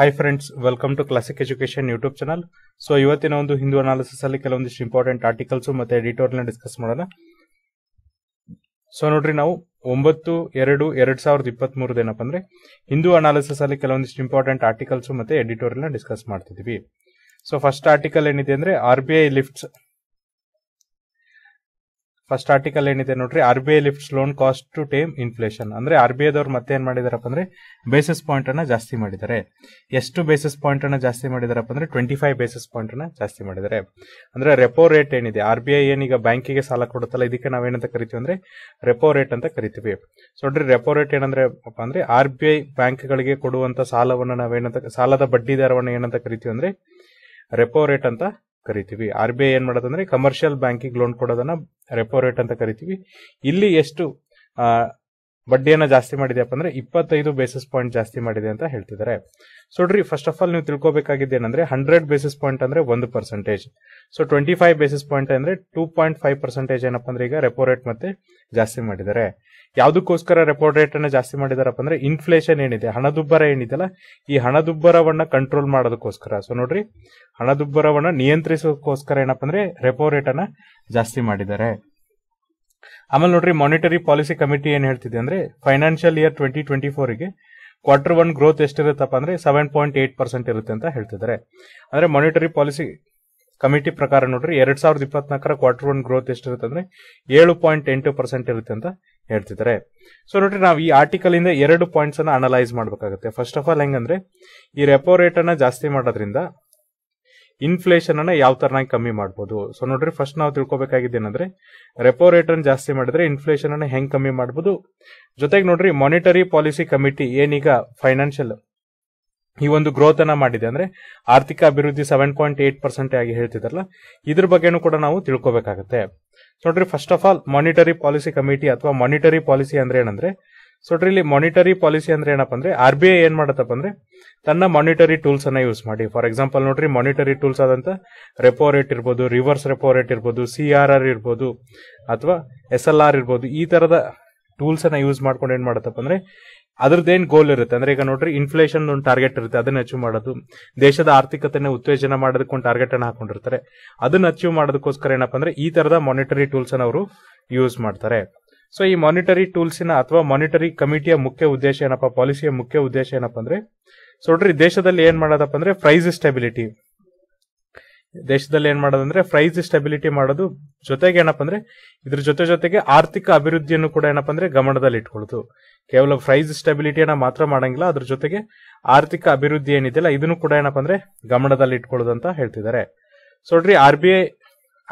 Hi friends, welcome to Classic Education YouTube channel. So ಇವತ್ತಿನ ಒಂದು Hindu analysis ಅಲ್ಲಿ ಕೆಲವೊಂದಿಷ್ಟು ಇಂಪಾರ್ಟೆಂಟ್ ಆರ್ಟಿಕಲ್ಸ್ ಮತ್ತೆ ಎಡಿಟೋರಿಯಲ್ ಡಿಸ್ಕಸ್ ಮಾಡೋಣ. ಸೊ ನೋಡ್ರಿ ನಾವು 9/2/2023 ಏನಪ್ಪ ಅಂದ್ರೆ ಹಿಂದೂ ಅನಾಲಿಸಿಸ್ ಅಲ್ಲಿ ಕೆಲವೊಂದಿಷ್ಟು ಇಂಪಾರ್ಟೆಂಟ್ ಆರ್ಟಿಕಲ್ಸ್ ಮತ್ತೆ ಎಡಿಟೋರಿಯಲ್ ಡಿಸ್ಕಸ್ ಮಾಡ್ತಿದೀವಿ. ಸೊ ಫಸ್ಟ್ ಆರ್ಟಿಕಲ್ ಏನಿದೆ ಅಂದ್ರೆ RBI ಲಿಫ್ಟ್ಸ್. ಫಸ್ಟ್ ಆರ್ಟಿಕಲ್ ಏನಿದೆ ನೋಡ್ರಿ, RBI lifts loan cost to tame inflation. ಅಂದ್ರೆ RBI ದವರು ಮತ್ತೆ ಏನ್ ಮಾಡಿದಾರಪ್ಪ ಅಂದ್ರೆ ಬೇಸಿಸ್ ಪಾಯಿಂಟ್ ಅನ್ನ ಜಾಸ್ತಿ ಮಾಡಿದ್ದಾರೆ. ಎಷ್ಟು ಬೇಸಿಸ್ ಪಾಯಿಂಟ್ ಅನ್ನ ಜಾಸ್ತಿ ಮಾಡಿದಾರಪ್ಪ ಅಂದ್ರೆ 25 ಬೇಸಿಸ್ ಪಾಯಿಂಟ್ ಅನ್ನ ಜಾಸ್ತಿ ಮಾಡಿದ್ದಾರೆ. ಅಂದ್ರೆ ರೆಪೋ ರೇಟ್ ಏನಿದೆ RBI ಏನೀಗ ಬ್ಯಾಂಕಿಗೆ ಸಾಲ ಕೊಡುತ್ತಲ್ಲ, ಇದಕ್ಕೆ ನಾವೇನಂತ ಕರಿತೀವಿ ಅಂದ್ರೆ ರೆಪೋ ರೇಟ್ ಅಂತ ಕರಿತೀವಿ. ಸೊ ನೋಡ್ರಿ ರೆಪೋ ರೇಟ್ ಏನಂದ್ರೆ ಅಪ್ಪ ಅಂದ್ರೆ RBI ಬ್ಯಾಂಕ್ ಗಳಿಗೆ ಕೊಡುವಂತ ಸಾಲವನ್ನ ನಾವೇನಂತ, ಸಾಲದ ಬಡ್ಡಿ ದರವನ್ನ ಏನಂತ ಕರಿತೀವಿ ಅಂದ್ರೆ ರೆಪೋ ರೇಟ್ ಅಂತ ಕರಿತೀವಿ. RBI ಏನ್ ಮಾಡೋದಂದ್ರೆ ಕಮರ್ಷಿಯಲ್ ಬ್ಯಾಂಕಿಂಗ್ ಲೋನ್ ಕೊಡೋದನ್ನ ರೆಪೋ ರೇಟ್ ಅಂತ ಕರಿತೀವಿ. ಇಲ್ಲಿ ಎಷ್ಟು ಬಡ್ಡಿಯನ್ನ ಜಾಸ್ತಿ ಮಾಡಿದೆ ಅಂದ್ರೆ 25 ಬೇಸಿಸ್ ಪಾಯಿಂಟ್ ಜಾಸ್ತಿ ಮಾಡಿದೆ ಅಂತ ಹೇಳ್ತಿದ್ದಾರೆ. ಸೊ ನೋಡ್ರಿ ಫಸ್ಟ್ ಆಫ್ ಆಲ್ ನೀವು ತಿಳ್ಕೋಬೇಕಾಗಿದೆ ಏನಂದ್ರೆ 100 ಬೇಸಿಸ್ ಪಾಯಿಂಟ್ ಅಂದ್ರೆ 1%. ಸೊ 25 ಬೇಸಿಸ್ ಪಾಯಿಂಟ್ ಅಂದ್ರೆ 2.5% ಏನಪ್ಪ ಅಂದ್ರೆ ಈಗ ರೆಪೋ ರೇಟ್ ಮತ್ತೆ ಜಾಸ್ತಿ ಮಾಡಿದ್ದಾರೆ. ಯಾವುದಕ್ಕೋಸ್ಕರ ರೆಪೋ ರೇಟ್ ಅನ್ನ ಜಾಸ್ತಿ ಮಾಡಿದಾರಪ್ಪ ಅಂದ್ರೆ ಇನ್ಫ್ಲೇಷನ್ ಏನಿದೆ, ಹಣದುಬ್ಬರ ಏನಿದೆಲ್ಲ, ಈ ಹಣದುಬ್ಬರವನ್ನ ಕಂಟ್ರೋಲ್ ಮಾಡೋದಕ್ಕೋಸ್ಕರ. ಸೊ ನೋಡ್ರಿ ಹಣದುಬ್ಬರವನ್ನ ನಿಯಂತ್ರಿಸೋದಕ್ಕೋಸ್ಕರ ಏನಪ್ಪ ಅಂದ್ರೆ ರೆಪೋ ರೇಟ್ ಅನ್ನ ಜಾಸ್ತಿ ಮಾಡಿದ್ದಾರೆ. ಆಮೇಲೆ ನೋಡ್ರಿ ಮಾನಿಟರಿ ಪಾಲಿಸಿ ಕಮಿಟಿ ಏನ್ ಹೇಳ್ತಿದೆ ಅಂದ್ರೆ ಫೈನಾನ್ಷಿಯಲ್ ಇಯರ್ 2024 ಗೆ Q1 ಗ್ರೋತ್ ಎಷ್ಟಿರುತ್ತಪ್ಪ ಅಂದ್ರೆ 7.8% ಇರುತ್ತೆ ಅಂತ ಹೇಳ್ತಿದ್ದಾರೆ. ಅಂದ್ರೆ ಮಾನಿಟರಿ ಪಾಲಿಸಿ ಕಮಿಟಿ ಪ್ರಕಾರ ನೋಡ್ರಿ 2024 Q1 ಗ್ರೋತ್ ಎಷ್ಟಿರುತ್ತೆ ಅಂದ್ರೆ 7.8% ಇರುತ್ತೆ ಅಂತ ಹೇಳ್ತಿದ್ದಾರೆ. ಸೊ ನೋಡ್ರಿ ನಾವು ಈ ಆರ್ಟಿಕಲ್ ಇಂದ 2 ಪಾಯಿಂಟ್ಸ್ ಅನ್ನ ಅನಲೈಸ್ ಮಾಡಬೇಕಾಗುತ್ತೆ. ಫಸ್ಟ್ ಆಫ್ ಆಲ್ ಹೆಂಗಂದ್ರೆ ಈ ರೆಪೋ ರೇಟ್ ಅನ್ನ ಜಾಸ್ತಿ ಮಾಡೋದ್ರಿಂದ ಇನ್ಫ್ಲೇಷನ್ ಅನ್ನ ಯಾವ ತರನಾಗಿ ಕಮ್ಮಿ ಮಾಡಬಹುದು. ಸೊ ನೋಡ್ರಿ ಫಸ್ಟ್ ನಾವು ತಿಳ್ಕೋಬೇಕಾಗಿದೆ ಏನಂದ್ರೆ ರೆಪೋ ರೇಟ್ ಅನ್ನು ಜಾಸ್ತಿ ಮಾಡಿದ್ರೆ ಇನ್ಫ್ಲೇಷನ್ ಅನ್ನ ಹೆಂಗ್ ಕಮ್ಮಿ ಮಾಡಬಹುದು. ಜೊತೆಗೆ ನೋಡ್ರಿ ಮಾನಿಟರಿ ಪಾಲಿಸಿ ಕಮಿಟಿ ಏನೀಗ ಫೈನಾನ್ಷಿಯಲ್ ಈ ಒಂದು ಗ್ರೋತ್ ಅನ್ನ ಮಾಡಿದೆ ಅಂದ್ರೆ ಆರ್ಥಿಕ ಅಭಿವೃದ್ಧಿ 7.8% ಆಗಿ ಹೇಳ್ತಿದಾರಲ್ಲ, ಇದ್ರ ಬಗ್ಗೆನೂ ಕೂಡ ನಾವು ತಿಳ್ಕೋಬೇಕಾಗತ್ತೆ. ನೋಡ್ರಿ first of all monetary policy committee ಅಥವಾ ಮಾನಿಟರಿ ಪಾಲಿಸಿ ಅಂದ್ರೆ ಏನಂದ್ರೆ, ಸೊ ನೋಡ್ರಿ ಇಲ್ಲಿ ಮಾನಿಟರಿ ಪಾಲಿಸಿ ಅಂದ್ರೆ ಏನಪ್ಪ ಅಂದ್ರೆ RBI ಏನ್ ಮಾಡತ್ತಪ್ಪ ಅಂದ್ರೆ ತನ್ನ ಮಾನಿಟರಿ ಟೂಲ್ಸ್ ಅನ್ನ ಯೂಸ್ ಮಾಡಿ, ಫಾರ್ ಎಕ್ಸಾಂಪಲ್ ನೋಡ್ರಿ ಮಾನಿಟರಿ ಟೂಲ್ಸ್ ಆದಂತ ರೆಪೋ ರೇಟ್ ಇರ್ಬೋದು, ರಿವರ್ಸ್ ರೆಪೋ ರೇಟ್ ಇರ್ಬೋದು, CRR ಇರ್ಬೋದು ಅಥವಾ SLR ಇರ್ಬೋದು, ಈ ತರದ ಟೂಲ್ಸ್ ಅನ್ನ ಯೂಸ್ ಮಾಡ್ಕೊಂಡು ಏನ್ ಮಾಡತ್ತಪ್ಪ ಅಂದ್ರೆ ಅದ್ರದ್ದೇನ್ ಗೋಲ್ ಇರುತ್ತೆ ಅಂದ್ರೆ ಈಗ ನೋಡ್ರಿ ಇನ್ಫ್ಲೇಷನ್ ಒಂದು ಟಾರ್ಗೆಟ್ ಇರುತ್ತೆ, ಅದನ್ನ ಅಚೀವ್ ಮಾಡೋದು, ದೇಶದ ಆರ್ಥಿಕತೆಯನ್ನು ಉತ್ತೇಜನ ಮಾಡೋದಕ್ಕೆ ಒಂದು ಟಾರ್ಗೆಟ್ ಅನ್ನ ಹಾಕೊಂಡಿರ್ತಾರೆ, ಅದನ್ನ ಅಚೀವ್ ಮಾಡೋದಕ್ಕೋಸ್ಕರ ಏನಪ್ಪ ಅಂದ್ರೆ ಈ ತರದ ಮಾನಿಟರಿ ಟೂಲ್ಸ್ ಅನ್ನ ಅವರು ಯೂಸ್ ಮಾಡ್ತಾರೆ. ಸೊ ಈ ಮಾನಿಟರಿ ಟೂಲ್ಸಿನ ಅಥವಾ ಮಾನಿಟರಿ ಕಮಿಟಿಯ ಮುಖ್ಯ ಉದ್ದೇಶ ಏನಪ್ಪ, ಪಾಲಿಸಿಯ ಮುಖ್ಯ ಉದ್ದೇಶ ಏನಪ್ಪ ಅಂದ್ರೆ ಸೊ ನೋಡ್ರಿ ದೇಶದಲ್ಲಿ ಏನ್ ಮಾಡೋದಪ್ಪ ಅಂದ್ರೆ ಪ್ರೈಸ್ ಸ್ಟೆಬಿಲಿಟಿ ಮಾಡೋದು, ಜೊತೆಗೆ ಏನಪ್ಪ ಅಂದ್ರೆ ಇದ್ರ ಜೊತೆಗೆ ಆರ್ಥಿಕ ಅಭಿವೃದ್ಧಿಯನ್ನು ಕೂಡ ಏನಪ್ಪ ಅಂದ್ರೆ ಗಮನದಲ್ಲಿ ಇಟ್ಕೊಳ್ಳೋದು. ಕೇವಲ ಪ್ರೈಸ್ ಸ್ಟೆಬಿಲಿಟಿಯನ್ನ ಮಾತ್ರ ಮಾಡಂಗಿಲ್ಲ, ಅದ್ರ ಜೊತೆಗೆ ಆರ್ಥಿಕ ಅಭಿವೃದ್ಧಿ ಏನಿದೆಯಲ್ಲ ಇದನ್ನು ಕೂಡ ಏನಪ್ಪ ಅಂದ್ರೆ ಗಮನದಲ್ಲಿ ಇಟ್ಕೊಳ್ಳೋದು ಅಂತ ಹೇಳ್ತಿದ್ದಾರೆ. ಸೊ ನೋಡ್ರಿ RBI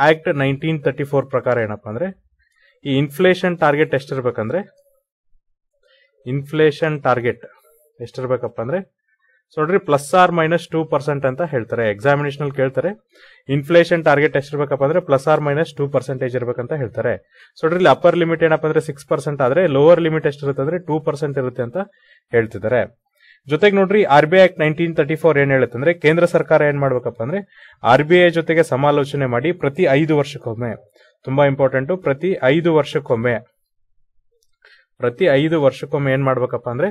ಆಕ್ಟ್ 1934 ಪ್ರಕಾರ ಏನಪ್ಪ ಅಂದ್ರೆ ಈ ಇನ್ಫ್ಲೇಷನ್ ಟಾರ್ಗೆಟ್ ಎಷ್ಟಿರ್ಬೇಕಂದ್ರೆ ಸೊ ನೋಡ್ರಿ ±2% ಅಂತ ಹೇಳ್ತಾರೆ. ಎಕ್ಸಾಮಿನೇಷನ್ ಕೇಳ್ತಾರೆ ಇನ್ಫ್ಲೇಷನ್ ಟಾರ್ಗೆಟ್ ಎಷ್ಟಿರ್ಬೇಕಪ್ಪ ಅಂದ್ರೆ ±2% ಇರ್ಬೇಕಂತ ಹೇಳ್ತಾರೆ. ಸೊ ನೋಡ್ರಿ ಇಲ್ಲಿ ಅಪ್ಪರ್ ಲಿಮಿಟ್ ಏನಪ್ಪ ಅಂದ್ರೆ 6% ಆದ್ರೆ ಲೋವರ್ ಲಿಮಿಟ್ ಎಷ್ಟಿರುತ್ತೆ ಅಂದ್ರೆ 2% ಇರುತ್ತೆ ಅಂತ ಹೇಳ್ತಿದ್ದಾರೆ. ಜೊತೆಗೆ ನೋಡ್ರಿ RBI ಆಕ್ಟ್ 1934 ಏನ್ ಹೇಳುತ್ತೆ ಅಂದ್ರೆ ಕೇಂದ್ರ ಸರ್ಕಾರ ಏನ್ ಮಾಡ್ಬೇಕಪ್ಪ ಅಂದ್ರೆ RBI ಜೊತೆಗೆ ಸಮಾಲೋಚನೆ ಮಾಡಿ ಪ್ರತಿ 5 ವರ್ಷಕ್ಕೊಮ್ಮೆ, ತುಂಬಾ ಇಂಪಾರ್ಟೆಂಟ್, ಪ್ರತಿ ಐದು ವರ್ಷಕ್ಕೊಮ್ಮೆ ಏನ್ ಮಾಡ್ಬೇಕಪ್ಪ ಅಂದ್ರೆ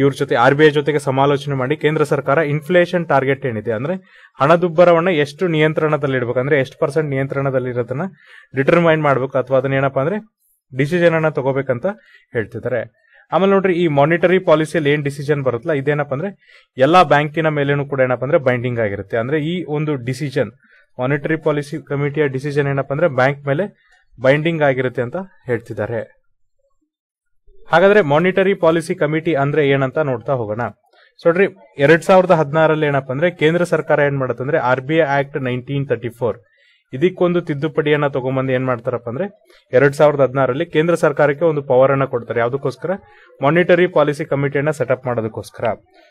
ಇವ್ರ ಜೊತೆ RBI ಜೊತೆಗೆ ಸಮಾಲೋಚನೆ ಮಾಡಿ ಕೇಂದ್ರ ಸರ್ಕಾರ ಇನ್ಫ್ಲೇಷನ್ ಟಾರ್ಗೆಟ್ ಏನಿದೆ ಅಂದ್ರೆ ಹಣದುಬ್ಬರವನ್ನ ಎಷ್ಟು ನಿಯಂತ್ರಣದಲ್ಲಿ ಇಡಬೇಕು ಅಂದ್ರೆ ಎಷ್ಟು ಪರ್ಸೆಂಟ್ ನಿಯಂತ್ರಣದಲ್ಲಿ ಇರೋದನ್ನ ಡಿಟರ್ಮೈನ್ ಮಾಡ್ಬೇಕು ಅಥವಾ ಅದನ್ನ ಏನಪ್ಪಾ ಅಂದ್ರೆ ಡಿಸಿಷನ್ ಅನ್ನ ತಗೋಬೇಕಂತ ಹೇಳ್ತಿದ್ದಾರೆ. ಆಮೇಲೆ ನೋಡ್ರಿ ಈ ಮಾನಿಟರಿ ಪಾಲಿಸಿಯಲ್ಲಿ ಏನ್ ಡಿಸಿಷನ್ ಬರುತ್ತಲ್ಲ ಇದೇನಪ್ಪ ಅಂದ್ರೆ ಎಲ್ಲಾ ಬ್ಯಾಂಕಿನ ಮೇಲೇನು ಕೂಡ ಏನಪ್ಪ ಅಂದ್ರೆ ಬೈಂಡಿಂಗ್ ಆಗಿರುತ್ತೆ. ಅಂದ್ರೆ ಈ ಒಂದು ಡಿಸಿಷನ್ ಮಾನಿಟರಿ ಪಾಲಿಸಿ ಕಮಿಟಿಯ ಡಿಸಿಷನ್ ಏನಪ್ಪ ಅಂದ್ರೆ ಬ್ಯಾಂಕ್ ಮೇಲೆ ಬೈಂಡಿಂಗ್ ಆಗಿರುತ್ತೆ ಅಂತ ಹೇಳ್ತಿದ್ದಾರೆ. ಹಾಗಾದ್ರೆ ಮಾನಿಟರಿ ಪಾಲಿಸಿ ಕಮಿಟಿ ಅಂದ್ರೆ ಏನಂತ ನೋಡ್ತಾ ಹೋಗೋಣ. ಸೊ ನೋಡ್ರಿ 2016 ಏನಪ್ಪ ಅಂದ್ರೆ ಕೇಂದ್ರ ಸರ್ಕಾರ ಏನ್ ಮಾಡತ್ತಂದ್ರೆ RBI ಆಕ್ಟ್ 1934 ಇದಕ್ಕೊಂದು ತಿದ್ದುಪಡಿಯನ್ನ ತಗೊಂಬಂದು ಏನ್ ಮಾಡ್ತಾರಪ್ಪ ಅಂದ್ರೆ 2016 ಕೇಂದ್ರ ಸರ್ಕಾರಕ್ಕೆ ಒಂದು ಪವರ್ ಅನ್ನ ಕೊಡ್ತಾರೆ. ಯಾವ್ದಕ್ಕೋಸ್ಕರ? ಮಾನಿಟರಿ ಪಾಲಿಸಿ ಕಮಿಟಿಯನ್ನ ಸೆಟಪ್ ಮಾಡೋದಕ್ಕೋಸ್ಕರ.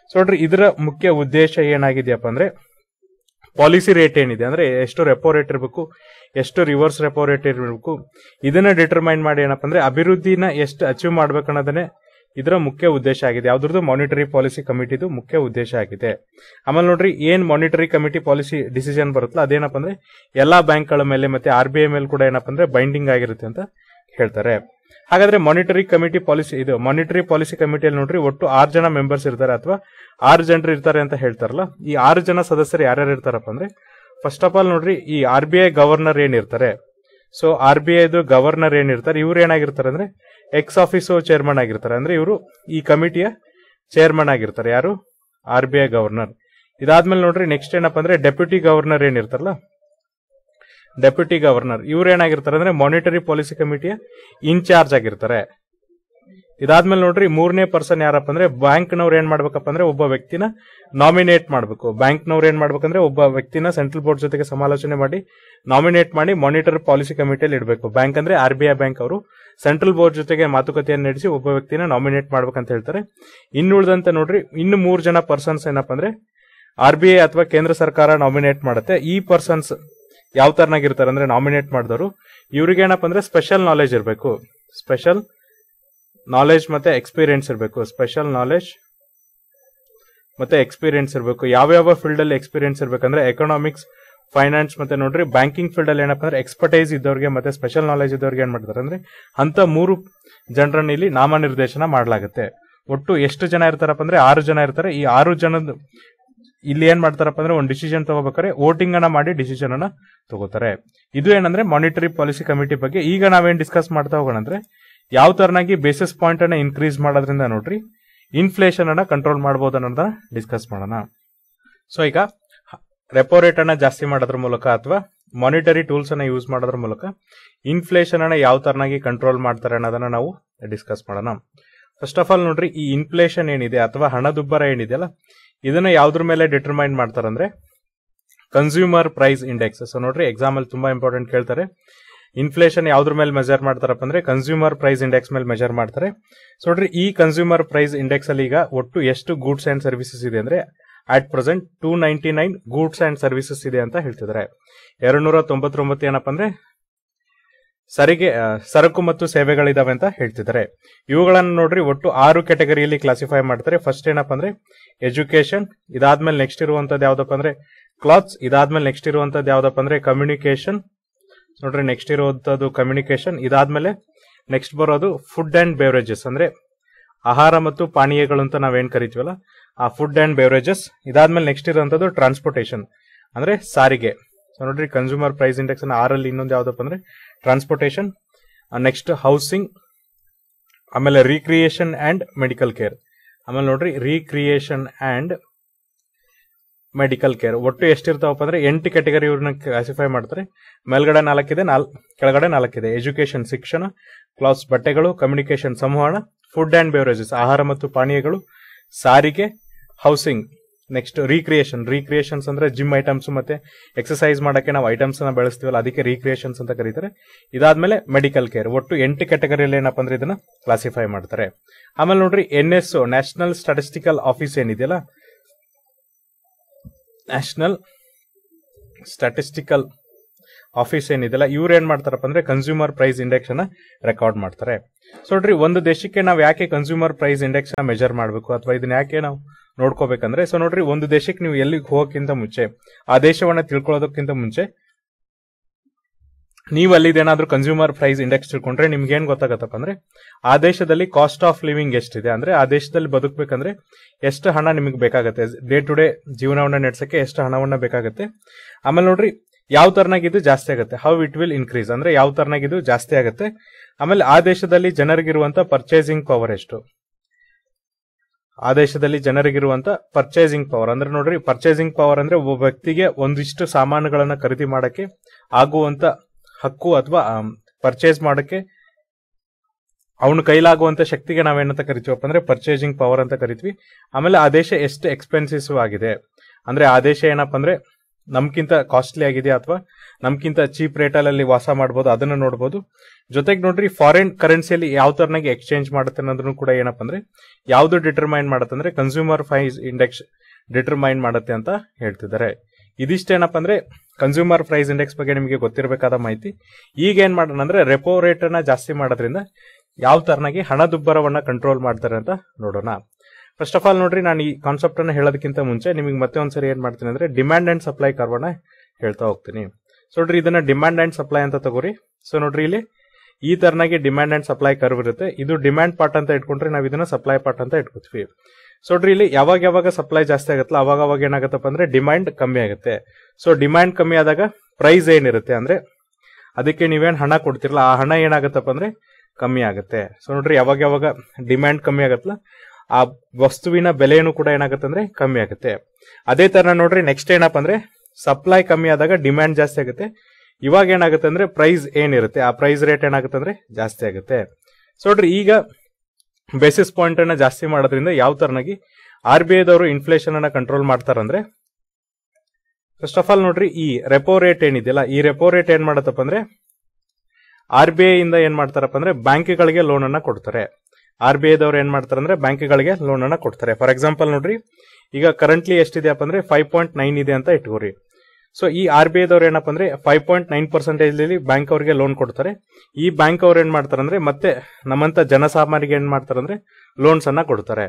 ಸೊ ನೋಡ್ರಿ ಇದರ ಮುಖ್ಯ ಉದ್ದೇಶ ಏನಾಗಿದೆಯಪ್ಪ ಅಂದ್ರೆ ಪಾಲಿಸಿ ರೇಟ್ ಏನಿದೆ ಅಂದ್ರೆ ಎಷ್ಟು ರೆಪೋ ರೇಟ್ ಇರಬೇಕು, ಎಷ್ಟು ರಿವರ್ಸ್ ರೆಪೋ ರೇಟ್ ಇರಬೇಕು, ಇದನ್ನ ಡಿಟರ್ಮೈನ್ ಮಾಡಿ ಏನಪ್ಪ ಅಂದ್ರೆ ಅಭಿವೃದ್ಧಿನ ಎಷ್ಟು ಅಚೀವ್ ಮಾಡ್ಬೇಕನ್ನೋದನ್ನೇ ಇದರ ಮುಖ್ಯ ಉದ್ದೇಶ ಆಗಿದೆ. ಯಾವ್ದ್ರದ್ದು? ಮಾನಿಟರಿ ಪಾಲಿಸಿ ಕಮಿಟಿದು ಮುಖ್ಯ ಉದ್ದೇಶ ಆಗಿದೆ. ಆಮೇಲೆ ನೋಡ್ರಿ ಏನ್ ಮಾನಿಟರಿ ಕಮಿಟಿ ಪಾಲಿಸಿ ಡಿಸಿಷನ್ ಬರುತ್ತಲ್ಲ ಅದೇನಪ್ಪ ಅಂದ್ರೆ ಎಲ್ಲಾ ಬ್ಯಾಂಕ್ಗಳ ಮೇಲೆ ಮತ್ತೆ RBI ಮೇಲೆ ಕೂಡ ಏನಪ್ಪ ಅಂದ್ರೆ ಬೈಂಡಿಂಗ್ ಆಗಿರುತ್ತೆ ಅಂತ ಹೇಳ್ತಾರೆ. ಹಾಗಾದ್ರೆ ಮಾನಿಟರಿ ಪಾಲಿಸಿ ಕಮಿಟಿಯಲ್ಲಿ ನೋಡ್ರಿ ಒಟ್ಟು 6 ಜನ ಮೆಂಬರ್ಸ್ ಇರ್ತಾರೆ ಅಥವಾ 6 ಜನರು ಇರ್ತಾರೆ ಅಂತ ಹೇಳ್ತಾರಲ್ಲ. ಈ 6 ಜನ ಸದಸ್ಯರು ಯಾರ್ಯಾರು ಇರ್ತಾರಪ್ಪ ಅಂದ್ರೆ ಫಸ್ಟ್ ಆಫ್ ಆಲ್ ನೋಡ್ರಿ ಈ RBI ಗವರ್ನರ್ ಏನಿರ್ತಾರೆ, ಸೊ RBI ದು ಗವರ್ನರ್ ಏನಿರ್ತಾರೆ ಇವ್ರು ಏನಾಗಿರ್ತಾರೆ ಅಂದ್ರೆ ಎಕ್ಸ್ ಆಫೀಸೋ ಚೇರ್ಮನ್ ಆಗಿರ್ತಾರೆ. ಅಂದ್ರೆ ಇವರು ಈ ಕಮಿಟಿಯ ಚೇರ್ಮನ್ ಆಗಿರ್ತಾರೆ. ಯಾರು? RBI governor. ಇದಾದ್ಮೇಲೆ ನೋಡ್ರಿ ನೆಕ್ಸ್ಟ್ ಏನಪ್ಪ ಅಂದ್ರೆ ಡೆಪ್ಯೂಟಿ ಗವರ್ನರ್ ಏನಿರ್ತಾರಲ್ಲ, ಡೆಪ್ಯೂಟಿ ಗವರ್ನರ್ ಇವ್ರು ಏನಾಗಿರ್ತಾರೆ ಅಂದ್ರೆ ಮಾನಿಟರಿ ಪಾಲಿಸಿ ಕಮಿಟಿಯ ಇನ್ಚಾರ್ಜ್ ಆಗಿರ್ತಾರೆ. ಇದಾದ್ಮೇಲೆ ನೋಡ್ರಿ ಮೂರನೇ ಪರ್ಸನ್ ಯಾರಪ್ಪ ಅಂದ್ರೆ ಬ್ಯಾಂಕ್ ನವ್ರು ಏನ್ ಮಾಡ್ಬೇಕಪ್ಪ ಅಂದ್ರೆ ಒಬ್ಬ ವ್ಯಕ್ತಿನ ನಾಮಿನೇಟ್ ಮಾಡ್ಬೇಕು. ಬ್ಯಾಂಕ್ ನವ್ರು ಏನ್ ಮಾಡ್ಬೇಕಂದ್ರೆ ಒಬ್ಬ ವ್ಯಕ್ತಿನ ಸೆಂಟ್ರಲ್ ಬೋರ್ಡ್ ಜೊತೆಗೆ ಸಮಾಲೋಚನೆ ಮಾಡಿ ನಾಮಿನೇಟ್ ಮಾಡಿ ಮಾನಿಟರಿ ಪಾಲಿಸಿ ಕಮಿಟಿಯಲ್ಲಿ ಇಡಬೇಕು. ಬ್ಯಾಂಕ್ ಅಂದ್ರೆ RBI ಬ್ಯಾಂಕ್ ಅವರು ಸೆಂಟ್ರಲ್ ಬೋರ್ಡ್ ಜೊತೆಗೆ ಮಾತುಕತೆಯನ್ನು ನಡೆಸಿ ಒಬ್ಬ ವ್ಯಕ್ತಿನ ನಾಮಿನೇಟ್ ಮಾಡ್ಬೇಕಂತ ಹೇಳ್ತಾರೆ. ಇನ್ನುಳಿದಂತೆ ನೋಡ್ರಿ ಇನ್ನು 3 ಜನ ಪರ್ಸನ್ಸ್ ಏನಪ್ಪ ಅಂದ್ರೆ RBI ಅಥವಾ ಕೇಂದ್ರ ಸರ್ಕಾರ ನಾಮಿನೇಟ್ ಮಾಡುತ್ತೆ. ಈ ಪರ್ಸನ್ಸ್ ಯಾವ ತರನಾಗಿರ್ತಾರೆ ಅಂದ್ರೆ ನಾಮಿನೇಟ್ ಮಾಡಿದವರು ಇವ್ರಿಗೆ ಏನಪ್ಪ ಅಂದ್ರೆ ಸ್ಪೆಷಲ್ ನಾಲೆಜ್ ಇರಬೇಕು, ಸ್ಪೆಷಲ್ ನಾಲೆಜ್ ಮತ್ತೆ ಎಕ್ಸ್ಪೀರಿಯನ್ಸ್ ಇರಬೇಕು. ಸ್ಪೆಷಲ್ ನಾಲೆಜ್ ಮತ್ತೆ ಎಕ್ಸ್ಪೀರಿಯನ್ಸ್ ಇರಬೇಕು. ಯಾವ್ಯಾವ ಫೀಲ್ಡ್ ಅಲ್ಲಿ ಎಕ್ಸ್ಪೀರಿಯನ್ಸ್ ಇರಬೇಕಂದ್ರೆ ಎಕನಾಮಿಕ್ಸ್, ಫೈನಾನ್ಸ್ ಮತ್ತೆ ನೋಡ್ರಿ ಬ್ಯಾಂಕಿಂಗ್ ಫೀಲ್ಡ್ ಅಲ್ಲಿ ಏನಪ್ಪ ಅಂದ್ರೆ ಎಕ್ಸ್ಪರ್ಟೈಸ್ ಇದ್ದವ್ರಿಗೆ ಮತ್ತೆ ಸ್ಪೆಷಲ್ ನಾಲೆಜ್ ಇದ್ದವ್ರಿಗೆ ಏನ್ ಮಾಡ್ತಾರೆ ಅಂದ್ರೆ ಅಂತ 3 ಜನರನ್ನ ಇಲ್ಲಿ ನಾಮನಿರ್ದೇಶನ ಮಾಡಲಾಗುತ್ತೆ. ಒಟ್ಟು ಎಷ್ಟು ಜನ ಇರ್ತಾರಪ್ಪ ಅಂದ್ರೆ 6 ಜನ ಇರ್ತಾರೆ. ಈ 6 ಜನದ ಇಲ್ಲಿ ಏನ್ ಮಾಡ್ತಾರಪ್ಪ ಅಂದ್ರೆ ಒಂದು ಡಿಸಿಷನ್ ತಗೋಬೇಕಾದ್ರೆ ವೋಟಿಂಗ್ ಅನ್ನ ಮಾಡಿ ಡಿಸಿಷನ್ ಅನ್ನ ತಗೋತಾರೆ. ಇದು ಏನಂದ್ರೆ ಮಾನಿಟರಿ ಪಾಲಿಸಿ ಕಮಿಟಿ ಬಗ್ಗೆ. ಈಗ ನಾವೇನ್ ಡಿಸ್ಕಸ್ ಮಾಡ್ತಾ ಹೋಗೋಣ ಅಂದ್ರೆ ಯಾವ ತರನಾಗಿ ಬೇಸಿಸ್ ಪಾಯಿಂಟ್ ಅನ್ನ ಇನ್ಕ್ರೀಸ್ ಮಾಡೋದ್ರಿಂದ ನೋಡ್ರಿ ಇನ್ಫ್ಲೇಷನ್ ಅನ್ನ ಕಂಟ್ರೋಲ್ ಮಾಡಬಹುದು ಅನ್ನೋದನ್ನ ಡಿಸ್ಕಸ್ ಮಾಡೋಣ. ಸೊ ಈಗ ರೆಪೋ ರೇಟ್ ಅನ್ನ ಜಾಸ್ತಿ ಮಾಡೋದ್ರ ಮೂಲಕ ಅಥವಾ ಮಾನಿಟರಿ ಟೂಲ್ಸ್ ಅನ್ನ ಯೂಸ್ ಮಾಡೋದ್ರ ಮೂಲಕ ಇನ್ಫ್ಲೇಷನ್ ಅನ್ನ ಯಾವ ತರನಾಗಿ ಕಂಟ್ರೋಲ್ ಮಾಡ್ತಾರೆ ಅನ್ನೋದನ್ನ ನಾವು ಡಿಸ್ಕಸ್ ಮಾಡೋಣ. ಫಸ್ಟ್ ಆಫ್ ಆಲ್ ನೋಡ್ರಿ ಈ ಇನ್ಫ್ಲೇಷನ್ ಏನಿದೆ ಅಥವಾ ಹಣದುಬ್ಬರ ಏನಿದೆಯಲ್ಲ ಇದನ್ನ ಯಾವ್ದ್ರ ಮೇಲೆ ಡಿಟರ್ಮೈನ್ ಮಾಡ್ತಾರಂದ್ರೆ ಕನ್ಸ್ಯೂಮರ್ ಪ್ರೈಸ್ ಇಂಡೆಕ್ಸ್. ಸೊ ನೋಡ್ರಿ ಎಕ್ಸಾಮಲ್ಲಿ ತುಂಬಾ ಇಂಪಾರ್ಟೆಂಟ್ ಕೇಳ್ತಾರೆ. ಇನ್ಫ್ಲೇಷನ್ ಯಾವ್ದ್ರ ಮೇಲೆ ಮೆಜರ್ ಮಾಡ್ತಾರಪ್ಪ ಅಂದ್ರೆ ಕನ್ಸ್ಯೂಮರ್ ಪ್ರೈಸ್ ಇಂಡೆಕ್ಸ್ ಮೇಲೆ ಮೆಜರ್ ಮಾಡ್ತಾರೆ. ಸೊ ನೋಡ್ರಿ ಈ ಕನ್ಸ್ಯೂಮರ್ ಪ್ರೈಸ್ ಇಂಡೆಕ್ಸ್ ಅಲ್ಲಿ ಈಗ ಒಟ್ಟು ಎಷ್ಟು ಗೂಡ್ಸ್ ಅಂಡ್ ಸರ್ವಿಸಸ್ ಇದೆ ಅಂದ್ರೆ at present 299 goods and services ಇದೆ ಅಂತ ಹೇಳ್ತಿದ್ದಾರೆ. 299 ಏನಪ್ಪ ಅಂದ್ರೆ ಸರಿಗೆ ಸರಕು ಮತ್ತು ಸೇವೆಗಳಿದಾವೆ ಅಂತ ಹೇಳ್ತಿದ್ದಾರೆ. ಇವುಗಳನ್ನು ನೋಡ್ರಿ ಒಟ್ಟು 6 ಕ್ಯಾಟಗರಿಯಲ್ಲಿ ಕ್ಲಾಸಿಫೈ ಮಾಡ್ತಾರೆ. ಫಸ್ಟ್ ಏನಪ್ಪ ಅಂದ್ರೆ ಎಜುಕೇಶನ್, ಇದಾದ್ಮೇಲೆ ನೆಕ್ಸ್ಟ್ ಇರುವಂತದ್ದು ಯಾವ್ದಪ್ಪ ಅಂದ್ರೆ ಕ್ಲಾತ್ಸ್, ಇದಾದ್ಮೇಲೆ ನೆಕ್ಸ್ಟ್ ಇರುವಂತದ್ದು ಯಾವ್ದಪ್ಪ ಅಂದ್ರೆ ಕಮ್ಯುನಿಕೇಶನ್. ನೋಡ್ರಿ ನೆಕ್ಸ್ಟ್ ಇರುವಂತದ್ದು ಕಮ್ಯುನಿಕೇಶನ್. ಇದಾದ್ಮೇಲೆ ನೆಕ್ಸ್ಟ್ ಬರೋದು ಫುಡ್ ಅಂಡ್ ಬೇವರೇಜಸ್ ಅಂದ್ರೆ ಆಹಾರ ಮತ್ತು ಪಾನೀಯಗಳು ಅಂತ ನಾವೇನ್ ಕರಿತೀವಲ್ಲ ಆ ಫುಡ್ ಅಂಡ್ ಬೇವರೇಜಸ್. ಇದಾದ್ಮೇಲೆ ನೆಕ್ಸ್ಟ್ ಇರುವಂತದ್ದು ಟ್ರಾನ್ಸ್ಪೋರ್ಟೇಷನ್ ಅಂದ್ರೆ ಸಾರಿಗೆ. ನೋಡ್ರಿ ಕನ್ಸ್ಯೂಮರ್ ಪ್ರೈಸ್ ಇಂಡೆಕ್ಸ್ ಅನ್ನ 6 ಅಲ್ಲಿ ಇನ್ನೊಂದು ಯಾವ್ದಪ್ಪ ಅಂದ್ರೆ ಟ್ರಾನ್ಸ್ಪೋರ್ಟೇಷನ್, ನೆಕ್ಸ್ಟ್ ಹೌಸಿಂಗ್, ಆಮೇಲೆ ರೀಕ್ರಿಯೇಷನ್ ಅಂಡ್ ಮೆಡಿಕಲ್ ಕೇರ್. ಆಮೇಲೆ ನೋಡ್ರಿ ರೀಕ್ರಿಯೇಷನ್ ಅಂಡ್ ಮೆಡಿಕಲ್ ಕೇರ್ ಒಟ್ಟು ಎಷ್ಟಿರ್ತಾವಪ್ಪ ಅಂದ್ರೆ 8 ಕ್ಯಾಟಗರಿ ಇವ್ರನ್ನ ಕ್ಲಾಸಿಫೈ ಮಾಡ್ತಾರೆ. ಮೇಲ್ಗಡೆ 4 ಇದೆ, ಕೆಳಗಡೆ 4 ಇದೆ. ಎಜುಕೇಶನ್ ಶಿಕ್ಷಣ, ಕ್ಲಾತ್ಸ್ ಬಟ್ಟೆಗಳು, ಕಮ್ಯುನಿಕೇಶನ್ ಸಂವಹನ, ಫುಡ್ ಅಂಡ್ ಬೇವರೇಜಸ್ ಆಹಾರ ಮತ್ತು ಪಾನೀಯಗಳು, ಸಾರಿಗೆ, ಹೌಸಿಂಗ್, ನೆಕ್ಸ್ಟ್ ರೀಕ್ರಿಯೇಷನ್. ರೀಕ್ರಿಯೇಷನ್ಸ್ ಅಂದ್ರೆ ಜಿಮ್ ಐಟಮ್ಸ್ ಮತ್ತೆ ಎಕ್ಸರ್ಸೈಸ್ ಮಾಡಕ್ಕೆ ನಾವು ಐಟಮ್ಸ್ ಅನ್ನ ಬಳಸ್ತೀವಲ್ಲ ಅದಕ್ಕೆ ರೀಕ್ರಿಯೇಷನ್ಸ್ ಅಂತ ಕರೀತಾರೆ. ಇದಾದ್ಮೇಲೆ ಮೆಡಿಕಲ್ ಕೇರ್ ಒಟ್ಟು 8 ಕ್ಯಾಟಗರಿಯಲ್ಲಿ ಏನಪ್ಪ ಅಂದ್ರೆ ಇದನ್ನ ಕ್ಲಾಸಿಫೈ ಮಾಡ್ತಾರೆ. ಆಮೇಲೆ ನೋಡ್ರಿ NSO ನ್ಯಾಷನಲ್ ಸ್ಟಾಟಿಸ್ಟಿಕಲ್ ಆಫೀಸ್ ಏನಿದೆಯಲ್ಲ, ನ್ಯಾಷನಲ್ ಸ್ಟಾಟಿಸ್ಟಿಕಲ್ ಆಫೀಸ್ ಏನಿದೆಯಲ್ಲ ಇವ್ರು ಏನ್ ಮಾಡ್ತಾರಪ್ಪ ಅಂದ್ರೆ ಕನ್ಸ್ಯೂಮರ್ ಪ್ರೈಸ್ ಇಂಡೆಕ್ಸ್ ಅನ್ನ ರೆಕಾರ್ಡ್ ಮಾಡ್ತಾರೆ. ಸೊ ನೋಡ್ರಿ ಒಂದು ದೇಶಕ್ಕೆ ನಾವು ಯಾಕೆ ಕನ್ಸ್ಯೂಮರ್ ಪ್ರೈಸ್ ಇಂಡೆಕ್ಸ್ ನ ಮೆಜರ್ ಮಾಡಬೇಕು ಅಥವಾ ಇದನ್ನ ಯಾಕೆ ನಾವು ನೋಡ್ಕೋಬೇಕಂದ್ರೆ, ಸೊ ನೋಡ್ರಿ ಒಂದು ದೇಶಕ್ಕೆ ನೀವು ಎಲ್ಲಿಗೆ ಹೋಗೋಕ್ಕಿಂತ ಮುಂಚೆ ಆ ದೇಶವನ್ನ ತಿಳ್ಕೊಳ್ಳೋದಕ್ಕಿಂತ ಮುಂಚೆ ನೀವು ಅಲ್ಲಿದೇನಾದ್ರೂ ಕನ್ಸ್ಯೂಮರ್ ಪ್ರೈಸ್ ಇಂಡೆಕ್ಸ್ ತಿಳ್ಕೊಂಡ್ರೆ ನಿಮ್ಗೆ ಏನ್ ಗೊತ್ತಾಗತ್ತಪ್ಪ ಅಂದ್ರೆ ಆ ದೇಶದಲ್ಲಿ ಕಾಸ್ಟ್ ಆಫ್ ಲಿವಿಂಗ್ ಎಷ್ಟಿದೆ ಅಂದ್ರೆ ಆ ದೇಶದಲ್ಲಿ ಬದುಕಬೇಕಂದ್ರೆ ಎಷ್ಟು ಹಣ ನಿಮಗೆ ಬೇಕಾಗುತ್ತೆ, ಡೇ ಟು ಡೇ ಜೀವನವನ್ನ ನಡೆಸಕ್ಕೆ ಎಷ್ಟು ಹಣವನ್ನ ಬೇಕಾಗುತ್ತೆ. ಆಮೇಲೆ ನೋಡ್ರಿ ಯಾವ ತರನಾಗಿದ್ದು ಜಾಸ್ತಿ ಆಗುತ್ತೆ, ಹೌ ಇಟ್ ವಿಲ್ ಇನ್ಕ್ರೀಸ್ ಅಂದ್ರೆ ಯಾವ ತರನಾಗಿದ್ದು ಜಾಸ್ತಿ ಆಗುತ್ತೆ. ಆಮೇಲೆ ಆ ದೇಶದಲ್ಲಿ ಜನರಿಗಿರುವಂತ ಪರ್ಚೇಸಿಂಗ್ ಪವರ್ ಎಷ್ಟು, ಆ ದೇಶದಲ್ಲಿ ಜನರಿಗಿರುವಂತ ಪರ್ಚೇಸಿಂಗ್ ಪವರ್ ಅಂದ್ರೆ ನೋಡ್ರಿ ಪರ್ಚೇಸಿಂಗ್ ಪವರ್ ಅಂದ್ರೆ ಒಬ್ಬ ವ್ಯಕ್ತಿಗೆ ಒಂದಿಷ್ಟು ಸಾಮಾನುಗಳನ್ನ ಖರೀದಿ ಮಾಡಕ್ಕೆ ಆಗುವಂತ ಹಕ್ಕು ಅಥವಾ ಪರ್ಚೇಸ್ ಮಾಡಕ್ಕೆ ಅವನು ಕೈಲಾಗುವಂತ ಶಕ್ತಿಗೆ ನಾವೇನಂತ ಕರಿತೀವಪ್ಪ ಅಂದ್ರೆ ಪರ್ಚೇಸಿಂಗ್ ಪವರ್ ಅಂತ ಕರಿತೀವಿ. ಆಮೇಲೆ ಆ ದೇಶ ಎಷ್ಟು ಎಕ್ಸ್ಪೆನ್ಸಿವ್ ಆಗಿದೆ ಅಂದ್ರೆ ಆ ದೇಶ ಏನಪ್ಪ ಅಂದ್ರೆ ನಮ್ಗಿಂತ ಕಾಸ್ಟ್ಲಿ ಆಗಿದೆ ಅಥವಾ ನಮ್ಗಿಂತ ಚೀಪ್ ರೇಟಲ್ಲಿ ವಾಸ ಮಾಡಬಹುದು ಅದನ್ನ ನೋಡಬಹುದು. ಜೊತೆಗೆ ನೋಡ್ರಿ ಫಾರಿನ್ ಕರೆನ್ಸಿಯಲ್ಲಿ ಯಾವ ತರನಾಗಿ ಎಕ್ಸ್ಚೇಂಜ್ ಮಾಡುತ್ತೆ ಅನ್ನೋದನ್ನು ಕೂಡ ಏನಪ್ಪ ಅಂದ್ರೆ ಯಾವ್ದು ಡಿಟರ್ಮೈನ್ ಮಾಡುತ್ತೆ ಅಂದ್ರೆ ಕನ್ಸ್ಯೂಮರ್ ಪ್ರೈಸ್ ಇಂಡೆಕ್ಸ್ ಡಿಟರ್ಮೈನ್ ಮಾಡುತ್ತೆ ಅಂತ ಹೇಳ್ತಿದ್ದಾರೆ. ಇದಿಷ್ಟೇನಪ್ಪ ಅಂದ್ರೆ ಕನ್ಸ್ಯೂಮರ್ ಪ್ರೈಸ್ ಇಂಡೆಕ್ಸ್ ಬಗ್ಗೆ ನಿಮಗೆ ಗೊತ್ತಿರಬೇಕಾದ ಮಾಹಿತಿ. ಈಗ ಏನ್ ಮಾಡೋಣ ಅಂದ್ರೆ ರೆಪೋ ರೇಟ್ ಅನ್ನ ಜಾಸ್ತಿ ಮಾಡೋದ್ರಿಂದ ಯಾವ ತರನಾಗಿ ಹಣದುಬ್ಬರವನ್ನ ಕಂಟ್ರೋಲ್ ಮಾಡ್ತಾರೆ ಅಂತ ನೋಡೋಣ. ಫಸ್ಟ್ ಆಫ್ ಆಲ್ ನೋಡ್ರಿ ನಾನು ಈ ಕಾನ್ಸೆಪ್ಟ್ ಅನ್ನ ಹೇಳೋದಕ್ಕಿಂತ ಮುಂಚೆ ನಿಮಗೆ ಮತ್ತೆ ಒಂದ್ಸರಿ ಏನ್ ಮಾಡ್ತೀನಿ ಅಂದ್ರೆ ಡಿಮ್ಯಾಂಡ್ ಅಂಡ್ ಸಪ್ಲೈ ಕರ್ವ್ ಅನ್ನ ಹೇಳ್ತಾ ಹೋಗ್ತೀನಿ. ಸೊ ನೋಡ್ರಿ ಇದನ್ನ ಡಿಮ್ಯಾಂಡ್ ಅಂಡ್ ಸಪ್ಲೈ ಅಂತ ತಗೋರಿ. ಸೊ ನೋಡ್ರಿ ಇಲ್ಲಿ ಈ ತರನಾಗಿ ಡಿಮ್ಯಾಂಡ್ ಅಂಡ್ ಸಪ್ಲೈ ಕರ್ವ್ ಇರುತ್ತೆ. ಇದು ಡಿಮ್ಯಾಂಡ್ ಪಾರ್ಟ್ ಅಂತ ಇಟ್ಕೊಂಡ್ರೆ ನಾವು ಇದನ್ನ ಸಪ್ಲೈ ಪಾರ್ಟ್ ಅಂತ ಇಟ್ಕೊತೀವಿ. ಸೊ ನೋಡ್ರಿ ಇಲ್ಲಿ ಯಾವಾಗ ಯಾವಾಗ ಸಪ್ಲೈ ಜಾಸ್ತಿ ಆಗುತ್ತಲ್ಲ ಅವಾಗ ಏನಾಗತ್ತಪ್ಪ ಅಂದ್ರೆ ಡಿಮ್ಯಾಂಡ್ ಕಮ್ಮಿ ಆಗುತ್ತೆ. ಸೊ ಡಿಮ್ಯಾಂಡ್ ಕಮ್ಮಿ ಆದಾಗ ಪ್ರೈಸ್ ಏನಿರುತ್ತೆ ಅಂದ್ರೆ ಅದಕ್ಕೆ ನೀವೇನ್ ಹಣ ಕೊಡ್ತಿರಲ್ಲ ಆ ಹಣ ಏನಾಗತ್ತಪ್ಪ ಅಂದ್ರೆ ಕಮ್ಮಿ ಆಗುತ್ತೆ. ಸೊ ನೋಡ್ರಿ ಯಾವಾಗ ಯಾವಾಗ ಡಿಮ್ಯಾಂಡ್ ಕಮ್ಮಿ ಆಗತ್ತಲ್ಲ ಆ ವಸ್ತುವಿನ ಬೆಲೆಯನ್ನು ಕೂಡ ಏನಾಗುತ್ತೆ ಅಂದ್ರೆ ಕಮ್ಮಿ ಆಗುತ್ತೆ. ಅದೇ ತರ ನೋಡ್ರಿ ನೆಕ್ಸ್ಟ್ ಏನಪ್ಪ ಅಂದ್ರೆ ಸಪ್ಲೈ ಕಮ್ಮಿ ಆದಾಗ ಡಿಮ್ಯಾಂಡ್ ಜಾಸ್ತಿ ಆಗುತ್ತೆ. ಇವಾಗ ಏನಾಗುತ್ತೆ ಅಂದ್ರೆ ಪ್ರೈಸ್ ಏನಿರುತ್ತೆ ಆ ಪ್ರೈಸ್ ರೇಟ್ ಏನಾಗುತ್ತೆ ಅಂದ್ರೆ ಜಾಸ್ತಿ ಆಗುತ್ತೆ. ಸೊ ನೋಡ್ರಿ ಈಗ ಬೇಸಿಸ್ ಪಾಯಿಂಟ್ ಅನ್ನ ಜಾಸ್ತಿ ಮಾಡೋದ್ರಿಂದ ಯಾವ ತರನಾಗಿ ಆರ್ ಬಿ ಐ ದವರು ಇನ್ಫ್ಲೇಷನ್ ಅನ್ನ ಕಂಟ್ರೋಲ್ ಮಾಡ್ತಾರಂದ್ರೆ ಫಸ್ಟ್ ಆಫ್ ಆಲ್ ನೋಡ್ರಿ ಈ ರೆಪೋ ರೇಟ್ ಏನಿದೆಯಲ್ಲ ಈ ರೆಪೋ ರೇಟ್ ಏನ್ ಮಾಡತ್ತಪ್ಪ ಅಂದ್ರೆ ಆರ್ ಬಿ ಐ ಇಂದ ಏನ್ ಮಾಡ್ತಾರಪ್ಪ ಅಂದ್ರೆ ಬ್ಯಾಂಕ್ಗಳಿಗೆ ಲೋನ್ ಅನ್ನ ಕೊಡ್ತಾರೆ. ಆರ್ ಬಿ ಐ ದವ್ರು ಏನ್ ಮಾಡ್ತಾರಂದ್ರೆ ಬ್ಯಾಂಕ್ಗಳಿಗೆ ಲೋನ್ ಅನ್ನ ಕೊಡ್ತಾರೆ. ಫಾರ್ ಎಕ್ಸಾಂಪಲ್ ನೋಡ್ರಿ ಈಗ ಕರೆಂಟ್ಲಿ ಎಷ್ಟಿದೆಯಪ್ಪ ಅಂದ್ರೆ 5.9 ಇದೆ ಅಂತ ಇಟ್ಕೋರಿ. ಸೊ ಈ ಆರ್ ಬಿ ಐ ದವ್ರು ಏನಪ್ಪ ಅಂದ್ರೆ 5.9% ಬ್ಯಾಂಕ್ ಅವರಿಗೆ ಲೋನ್ ಕೊಡ್ತಾರೆ. ಈ ಬ್ಯಾಂಕ್ ಅವ್ರು ಏನ್ ಮಾಡ್ತಾರಂದ್ರೆ ಮತ್ತೆ ನಮ್ಮಂತ ಜನಸಾಮಾನ್ಯರಿಗೆ ಏನ್ ಮಾಡ್ತಾರಂದ್ರೆ ಲೋನ್ಸ್ ಅನ್ನ ಕೊಡ್ತಾರೆ.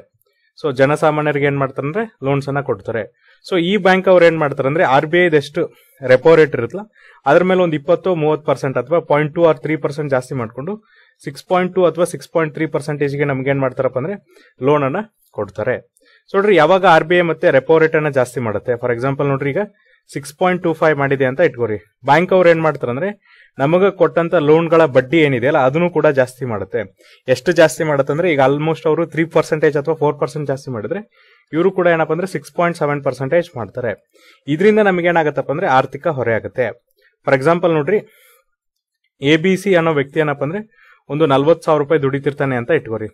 ಸೊ ಜನಸಾಮಾನ್ಯರಿಗೆ ಏನ್ ಮಾಡ್ತಾರಂದ್ರೆ ಲೋನ್ಸ್ ಅನ್ನ ಕೊಡ್ತಾರೆ. ಸೊ ಈ ಬ್ಯಾಂಕ್ ಅವ್ರು ಏನ್ ಮಾಡ್ತಾರಂದ್ರೆ ಆರ್ ಬಿ ಐ ಎಷ್ಟು ರೆಪೋ ರೇಟ್ ಇರುತ್ತಲ್ಲ ಅದ್ರ ಮೇಲೆ ಒಂದು 20-30% ಅಥವಾ 0.2 or 3% ಜಾಸ್ತಿ ಮಾಡಿಕೊಂಡು 6.2 ಅಥವಾ 6.3%ಗೆ ನಮ್ಗೆ ಏನ್ ಮಾಡ್ತಾರಪ್ಪ ಅಂದ್ರೆ ಲೋನ್ ಅನ್ನ ಕೊಡ್ತಾರೆ. ಸೊ ನೋಡ್ರಿ ಯಾವಾಗ ಆರ್ ಬಿ ಐ ಮತ್ತೆ ರೆಪೋ ರೇಟ್ ಅನ್ನ ಜಾಸ್ತಿ ಮಾಡುತ್ತೆ ಫಾರ್ ಎಕ್ಸಾಂಪಲ್ ನೋಡ್ರಿ ಈಗ 6.25 ಮಾಡಿದೆ ಅಂತ ಇಟ್ಕೋರಿ. ಬ್ಯಾಂಕ್ ಅವ್ರು ಏನ್ ಮಾಡ್ತಾರಂದ್ರೆ ನಮಗ ಕೊಟ್ಟಂತ ಲೋನ್ಗಳ ಬಡ್ಡಿ ಏನಿದೆ ಅಲ್ಲ ಅದನ್ನು ಕೂಡ ಜಾಸ್ತಿ ಮಾಡುತ್ತೆ. ಎಷ್ಟು ಜಾಸ್ತಿ ಮಾಡುತ್ತಂದ್ರೆ ಈಗ ಆಲ್ಮೋಸ್ಟ್ ಅವರು 3% ಅಥವಾ 4% ಜಾಸ್ತಿ ಮಾಡಿದ್ರೆ ಇವರು ಕೂಡ ಏನಪ್ಪ ಅಂದ್ರೆ 6.7% ಮಾಡ್ತಾರೆ. ಇದರಿಂದ ನಮ್ಗೆ ಏನಾಗತ್ತಪ್ಪ ಅಂದ್ರೆ ಆರ್ಥಿಕ ಹೊರೆ ಆಗುತ್ತೆ. ಫಾರ್ ಎಕ್ಸಾಂಪಲ್ ನೋಡ್ರಿ ABC ಅನ್ನೋ ವ್ಯಕ್ತಿ ಏನಪ್ಪ ಅಂದ್ರೆ ಒಂದು 40,000 ರೂಪಾಯಿ ದುಡಿತಿರ್ತಾನೆ ಅಂತ ಇಟ್ಕೋರಿ.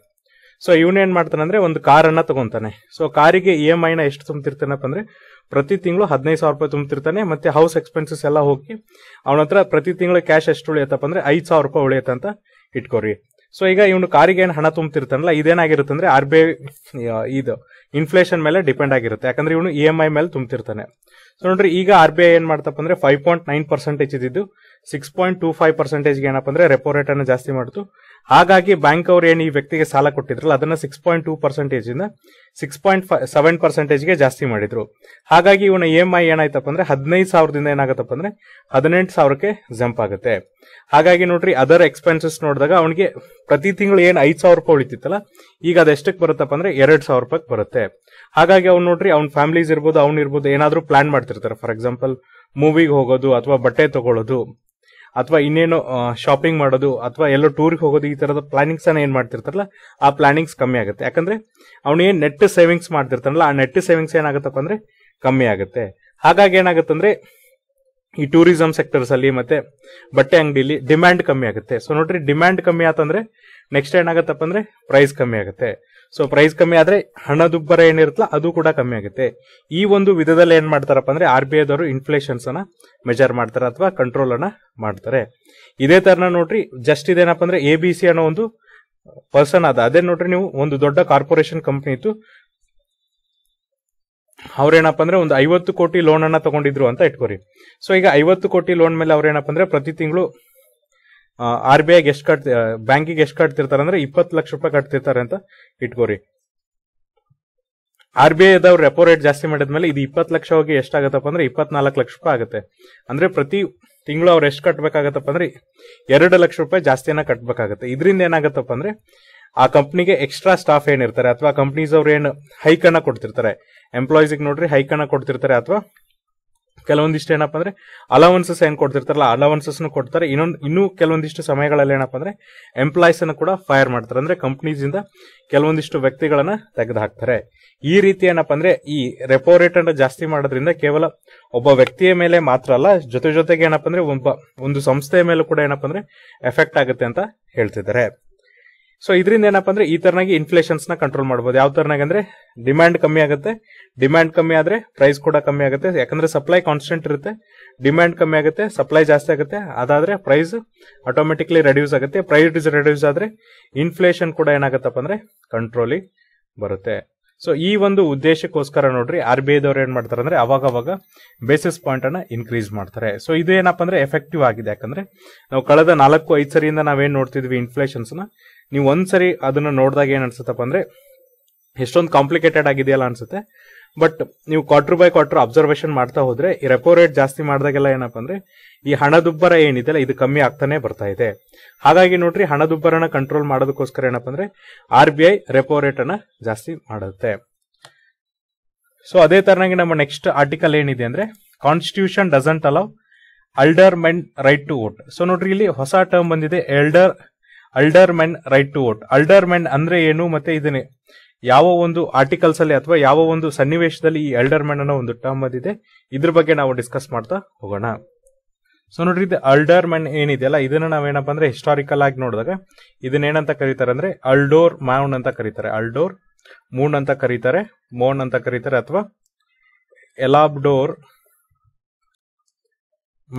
ಸೊ ಇವನೇನ್ ಮಾಡ್ತಾನಂದ್ರೆ ಒಂದು ಕಾರ್ ಅನ್ನ ತಗೊಂತಾನೆ. ಸೊ ಕಾರಿಗೆ EMI ನ ಎಷ್ಟು ತುಂಬ್ತಿರ್ತಾನಪ್ಪ ಅಂದ್ರೆ ಪ್ರತಿ ತಿಂಗಳು 15,000 ರೂಪಾಯಿ ತುಂಬ್ತಿರ್ತಾನೆ. ಮತ್ತೆ ಹೌಸ್ ಎಕ್ಸ್ಪೆನ್ಸಸ್ ಎಲ್ಲ ಹೋಗಿ ಅವನ ಹತ್ರ ಪ್ರತಿ ತಿಂಗಳು ಕ್ಯಾಶ್ ಎಷ್ಟು ಉಳಿಯತ್ತಪ್ಪ ಅಂದ್ರೆ 5,000 ರೂಪಾಯಿ ಉಳಿಯತ್ತ ಅಂತ ಇಟ್ಕೋರಿ. ಸೊ ಈಗ ಇವನು ಕಾರಿಗೆ ಏನ್ ಹಣ ತುಂಬ್ತಿರ್ತಾನಲ್ಲ ಇದೇನಾಗಿರುತ್ತೆ ಅಂದ್ರೆ RBI ಇದು ಇನ್ಫ್ಲೇಷನ್ ಮೇಲೆ ಡಿಪೆಂಡ್ ಆಗಿರುತ್ತೆ. ಯಾಕಂದ್ರೆ ಇವನು EMI ಮೇಲೆ ತುಂಬ್ತಿರ್ತಾನೆ. ಸೊ ನೋಡ್ರಿ ಈಗ RBI ಏನ್ ಮಾಡ್ತಪ್ಪ ಅಂದ್ರೆ 5.9% ಇದ್ದಿದ್ದು 6.25%ಗೆ ಏನಪ್ಪ ಅಂದ್ರೆ ರೆಪೋ ರೇಟ್ ಅನ್ನು ಜಾಸ್ತಿ ಮಾಡ್ತು. ಹಾಗಾಗಿ ಬ್ಯಾಂಕ್ ಅವ್ರು ಏನು ಈ ವ್ಯಕ್ತಿಗೆ ಸಾಲ ಕೊಟ್ಟಿದ್ರಲ್ಲ ಅದನ್ನ 6.2% ಇಂದ 6.7%ಗೆ ಜಾಸ್ತಿ ಮಾಡಿದ್ರು. ಹಾಗಾಗಿ ಇವನ EMI ಏನಾಯ್ತಪ್ಪ ಅಂದ್ರೆ 15,000 ಏನಾಗತ್ತಪ್ಪ ಅಂದ್ರೆ 18,000ಕ್ಕೆ ಜಂಪ್ ಆಗುತ್ತೆ. ಹಾಗಾಗಿ ನೋಡ್ರಿ ಅದರ್ ಎಕ್ಸ್ಪೆನ್ಸಸ್ ನೋಡಿದಾಗ ಅವನಿಗೆ ಪ್ರತಿ ತಿಂಗಳು ಏನ್ 5,000 ರೂಪಾಯಿ ಉಳಿತಿತ್ತಲ್ಲ ಈಗ ಅದೆಷ್ಟಕ್ಕೆ ಬರುತ್ತಪ್ಪ ಅಂದ್ರೆ 2,000 ರೂಪಾಯಿಗೆ ಬರುತ್ತೆ. ಹಾಗಾಗಿ ಅವ್ನು ನೋಡ್ರಿ ಅವ್ನ ಫ್ಯಾಮಿಲೀಸ್ ಇರ್ಬೋದು ಅವ್ನಿರ್ಬೋದು ಏನಾದ್ರು ಪ್ಲಾನ್ ಮಾಡ್ತಿರ್ತಾರೆ. ಫಾರ್ ಎಕ್ಸಾಂಪಲ್ ಮೂವಿಗೆ ಹೋಗೋದು ಅಥವಾ ಬಟ್ಟೆ ತಗೊಳ್ಳೋದು ಅಥವಾ ಇನ್ನೇನು ಶಾಪಿಂಗ್ ಮಾಡೋದು ಅಥವಾ ಎಲ್ಲೋ ಟೂರ್ಗೆ ಹೋಗೋದು ಈ ತರದ ಪ್ಲಾನಿಂಗ್ಸ್ ಅನ್ನ ಏನ್ ಮಾಡ್ತಿರ್ತಾರಲ್ಲ ಆ ಪ್ಲಾನಿಂಗ್ಸ್ ಕಮ್ಮಿ ಆಗುತ್ತೆ. ಯಾಕಂದ್ರೆ ಅವ್ನ ಏನ್ ನೆಟ್ ಸೇವಿಂಗ್ಸ್ ಮಾಡ್ತಿರ್ತಾನಲ್ಲ ಆ ನೆಟ್ ಸೇವಿಂಗ್ಸ್ ಏನಾಗತ್ತಪ್ಪ ಅಂದ್ರೆ ಕಮ್ಮಿ ಆಗುತ್ತೆ. ಹಾಗಾಗಿ ಏನಾಗತ್ತಂದ್ರೆ ಈ ಟೂರಿಸಂ ಸೆಕ್ಟರ್ಸ್ ಅಲ್ಲಿ ಮತ್ತೆ ಬಟ್ಟೆ ಅಂಗಡಿಲಿ ಡಿಮ್ಯಾಂಡ್ ಕಮ್ಮಿ ಆಗುತ್ತೆ. ಸೊ ನೋಡ್ರಿ ಡಿಮ್ಯಾಂಡ್ ಕಮ್ಮಿ ಆತಂದ್ರೆ ನೆಕ್ಸ್ಟ್ ಏನಾಗತ್ತಪ್ಪ ಅಂದ್ರೆ ಪ್ರೈಸ್ ಕಮ್ಮಿ ಆಗುತ್ತೆ. ಸೊ ಪ್ರೈಸ್ ಕಮ್ಮಿ ಆದ್ರೆ ಹಣದುಬ್ಬರ ಏನಿರುತ್ತಲ್ಲ ಅದು ಕೂಡ ಕಮ್ಮಿ ಆಗುತ್ತೆ. ಈ ಒಂದು ವಿಧದಲ್ಲಿ ಏನ್ ಮಾಡ್ತಾರಪ್ಪ ಅಂದ್ರೆ RBI ದವರು ಇನ್ಫ್ಲೇಷನ್ಸ್ ಅನ್ನ ಮೆಜರ್ ಮಾಡ್ತಾರೆ ಅಥವಾ ಕಂಟ್ರೋಲ್ ಅನ್ನ ಮಾಡ್ತಾರೆ. ಇದೇ ತರನ ನೋಡ್ರಿ ಜಸ್ಟ್ ಇದೇನಪ್ಪ ಅಂದ್ರೆ ABC ಅನ್ನೋ ಒಂದು ಪರ್ಸನ್ ಅದೇ ನೋಡ್ರಿ ನೀವು ಒಂದು ದೊಡ್ಡ ಕಾರ್ಪೊರೇಷನ್ ಕಂಪನಿ ಇತ್ತು ಅವ್ರೇನಪ್ಪ ಅಂದ್ರೆ ಒಂದು 50 ಕೋಟಿ ಲೋನ್ ಅನ್ನ ತಗೊಂಡಿದ್ರು ಅಂತ ಇಟ್ಕೋರಿ. ಸೊ ಈಗ 50 ಕೋಟಿ ಲೋನ್ ಮೇಲೆ ಅವ್ರೇನಪ್ಪ ಅಂದ್ರೆ ಪ್ರತಿ ತಿಂಗಳು RBI ಎಷ್ಟು ಬ್ಯಾಂಕಿಗೆ ಎಷ್ಟು ಕಟ್ತಿರ್ತಾರೆ ಅಂದ್ರೆ 20 ಲಕ್ಷ ರೂಪಾಯಿ ಕಟ್ತಿರ್ತಾರೆ ಅಂತ ಇಟ್ಕೋರಿ. RBI ದವ್ರು ರೆಪೋ ರೇಟ್ ಜಾಸ್ತಿ ಮಾಡಿದ್ಮೇಲೆ ಇದು 20 ಲಕ್ಷ ಹೋಗಿ ಎಷ್ಟಾಗತ್ತಪ್ಪ ಅಂದ್ರೆ 24 ಲಕ್ಷ ರೂಪಾಯಿ ಆಗುತ್ತೆ. ಅಂದ್ರೆ ಪ್ರತಿ ತಿಂಗಳು ಅವ್ರು ಎಷ್ಟು ಕಟ್ಬೇಕಾಗತ್ತಪ್ಪ ಅಂದ್ರೆ 2 ಲಕ್ಷ ರೂಪಾಯಿ ಜಾಸ್ತಿನ ಕಟ್ಬೇಕಾಗತ್ತೆ. ಇದರಿಂದ ಏನಾಗತ್ತಪ್ಪ ಅಂದ್ರೆ ಆ ಕಂಪ್ನಿಗೆ ಎಕ್ಸ್ಟ್ರಾ ಸ್ಟಾಫ್ ಏನಿರ್ತಾರೆ ಅಥವಾ ಕಂಪ್ನೀಸ್ ಅವ್ರು ಏನು ಹೈಕ್ ಅನ್ನ ಕೊಡ್ತಿರ್ತಾರೆ ಎಂಪ್ಲಾಯೀಸ್ ನೋಡ್ರಿ ಹೈಕ್ ಅನ್ನ ಕೊಡ್ತಿರ್ತಾರೆ ಅಥವಾ ಕೆಲವೊಂದಿಷ್ಟು ಏನಪ್ಪ ಅಂದ್ರೆ ಅಲವನ್ಸಸ್ ಏನ್ ಕೊಡ್ತಿರ್ತಾರಲ್ಲ ಅಲವನ್ಸಸ್ ಕೊಡ್ತಾರೆ. ಇನ್ನೂ ಕೆಲವೊಂದಿಷ್ಟು ಸಮಯಗಳಲ್ಲಿ ಏನಪ್ಪ ಅಂದ್ರೆ ಎಂಪ್ಲಾಯೀಸ್ ಅನ್ನು ಕೂಡ ಫೈರ್ ಮಾಡ್ತಾರೆ. ಅಂದ್ರೆ ಕಂಪ್ನೀಸ್ ಇಂದ ಕೆಲವೊಂದಿಷ್ಟು ವ್ಯಕ್ತಿಗಳನ್ನ ತೆಗೆದು ಹಾಕ್ತಾರೆ. ಈ ರೀತಿ ಏನಪ್ಪ ಅಂದ್ರೆ ಈ ರೆಪೋ ರೇಟ್ ಅನ್ನು ಜಾಸ್ತಿ ಮಾಡೋದ್ರಿಂದ ಕೇವಲ ಒಬ್ಬ ವ್ಯಕ್ತಿಯ ಮೇಲೆ ಮಾತ್ರ ಅಲ್ಲ ಜೊತೆಗೆ ಏನಪ್ಪ ಅಂದ್ರೆ ಒಂದು ಸಂಸ್ಥೆಯ ಮೇಲೂ ಕೂಡ ಏನಪ್ಪ ಅಂದ್ರೆ ಎಫೆಕ್ಟ್ ಆಗುತ್ತೆ ಅಂತ ಹೇಳ್ತಿದ್ದಾರೆ. ಸೊ ಇದರಿಂದ ಏನಪ್ಪ ಅಂದ್ರೆ ಈ ತರನಾಗಿ ಇನ್ಫ್ಲೇಷನ್ಸ್ ನ ಕಂಟ್ರೋಲ್ ಮಾಡಬಹುದು. ಯಾವ ತರನಾಗಿ ಅಂದ್ರೆ ಡಿಮ್ಯಾಂಡ್ ಕಮ್ಮಿ ಆಗುತ್ತೆ. ಡಿಮ್ಯಾಂಡ್ ಕಮ್ಮಿ ಆದ್ರೆ ಪ್ರೈಸ್ ಕೂಡ ಕಮ್ಮಿ ಆಗುತ್ತೆ. ಯಾಕಂದ್ರೆ ಸಪ್ಲೈ ಕಾನ್ಸ್ಟೆಂಟ್ ಇರುತ್ತೆ. ಡಿಮ್ಯಾಂಡ್ ಕಮ್ಮಿ ಆಗುತ್ತೆ ಸಪ್ಲೈ ಜಾಸ್ತಿ ಆಗುತ್ತೆ. ಅದಾದ್ರೆ ಪ್ರೈಸ್ ಆಟೋಮೆಟಿಕ್ಲಿ ರೆಡ್ಯೂಸ್ ಆಗುತ್ತೆ. ಪ್ರೈಸ್ ರೆಡ್ಯೂಸ್ ಆದ್ರೆ ಇನ್ಫ್ಲೇಷನ್ ಕೂಡ ಏನಾಗತ್ತಪ್ಪ ಅಂದ್ರೆ ಕಂಟ್ರೋಲಿ ಬರುತ್ತೆ. ಸೊ ಈ ಒಂದು ಉದ್ದೇಶಕ್ಕೋಸ್ಕರ ನೋಡ್ರಿ RBI ದವ್ರು ಏನ್ ಮಾಡ್ತಾರೆ ಅಂದ್ರೆ ಅವಾಗ ಬೇಸಿಸ್ ಪಾಯಿಂಟ್ ಅನ್ನ ಇನ್ಕ್ರೀಸ್ ಮಾಡ್ತಾರೆ. ಸೊ ಇದು ಏನಪ್ಪ ಅಂದ್ರೆ ಎಫೆಕ್ಟಿವ್ ಆಗಿದೆ. ಯಾಕಂದ್ರೆ ನಾವು ಕಳೆದ 4-5 ಸರಿಯಿಂದ ನಾವೇನ್ ನೋಡ್ತಿದ್ವಿ ಇನ್ಫ್ಲೇಷನ್ಸ್ ನ ನೀವು ಒಂದ್ಸರಿ ಅದನ್ನ ನೋಡಿದಾಗ ಏನ್ ಅನ್ಸುತ್ತಪ್ಪ ಅಂದ್ರೆ ಎಷ್ಟೊಂದು ಕಾಂಪ್ಲಿಕೇಟೆಡ್ ಆಗಿದೆಯಲ್ಲ ಅನ್ಸುತ್ತೆ. ಬಟ್ ನೀವು ಕ್ವಾರ್ಟರ್ ಬೈ ಕ್ವಾರ್ಟರ್ ಅಬ್ಸರ್ವೇಷನ್ ಮಾಡ್ತಾ ಹೋದ್ರೆ ಈ ರೆಪೋ ರೇಟ್ ಜಾಸ್ತಿ ಮಾಡಿದಾಗೆಲ್ಲ ಏನಪ್ಪಾ ಅಂದ್ರೆ ಈ ಹಣದುಬ್ಬರ ಏನಿದೆಲ್ಲ ಇದು ಕಮ್ಮಿ ಆಗ್ತಾನೆ ಬರ್ತಾ ಇದೆ. ಹಾಗಾಗಿ ನೋಡ್ರಿ ಹಣದುಬ್ಬರನ ಕಂಟ್ರೋಲ್ ಮಾಡೋದಕ್ಕೋಸ್ಕರ ಏನಪ್ಪಾ ಅಂದ್ರೆ R B I repo rate ಅನ್ನ ಜಾಸ್ತಿ ಮಾಡುತ್ತೆ. ಸೊ ಅದೇ ತರನಾಗಿ ನಮ್ಮ ನೆಕ್ಸ್ಟ್ ಆರ್ಟಿಕಲ್ ಏನಿದೆ ಅಂದ್ರೆ constitution doesn't allow aldermen right to vote. So ನೋಡ್ರಿ ಇಲ್ಲಿ ಹೊಸ ಟರ್ಮ್ ಬಂದಿದೆ aldermen right to vote. Aldermen ಅಂದ್ರೆ ಏನು ಮತ್ತೆ ಇದನ್ನೇ ಯಾವ ಒಂದು ಆರ್ಟಿಕಲ್ಸ್ ಅಲ್ಲಿ ಅಥವಾ ಯಾವ ಒಂದು ಸನ್ನಿವೇಶದಲ್ಲಿ ಈ ಎಲ್ಡರ್ ಮೆನ್ ಅನ್ನೋ ಒಂದು ಟರ್ಮ್ ಬಂದಿದೆ ಇದ್ರ ಬಗ್ಗೆ ನಾವು ಡಿಸ್ಕಸ್ ಮಾಡ್ತಾ ಹೋಗೋಣ. ಸೊ ನೋಡ್ರಿ ಇದು ಅಲ್ಡರ್ ಮೆನ್ ಏನಿದೆಯಲ್ಲ ಇದನ್ನ ನಾವೇನಪ್ಪ ಅಂದ್ರೆ ಹಿಸ್ಟಾರಿಕಲ್ ಆಗಿ ನೋಡಿದಾಗ ಇದನ್ನೇನಂತ ಕರೀತಾರೆ ಅಂದ್ರೆ ಅಲ್ಡೋರ್ ಮೌನ್ ಅಂತ ಕರೀತಾರೆ, ಅಲ್ಡೋರ್ ಮೂನ್ ಅಂತ ಕರೀತಾರೆ, ಮೋನ್ ಅಂತ ಕರೀತಾರೆ ಅಥವಾ ಎಲಾಬ್ಡೋರ್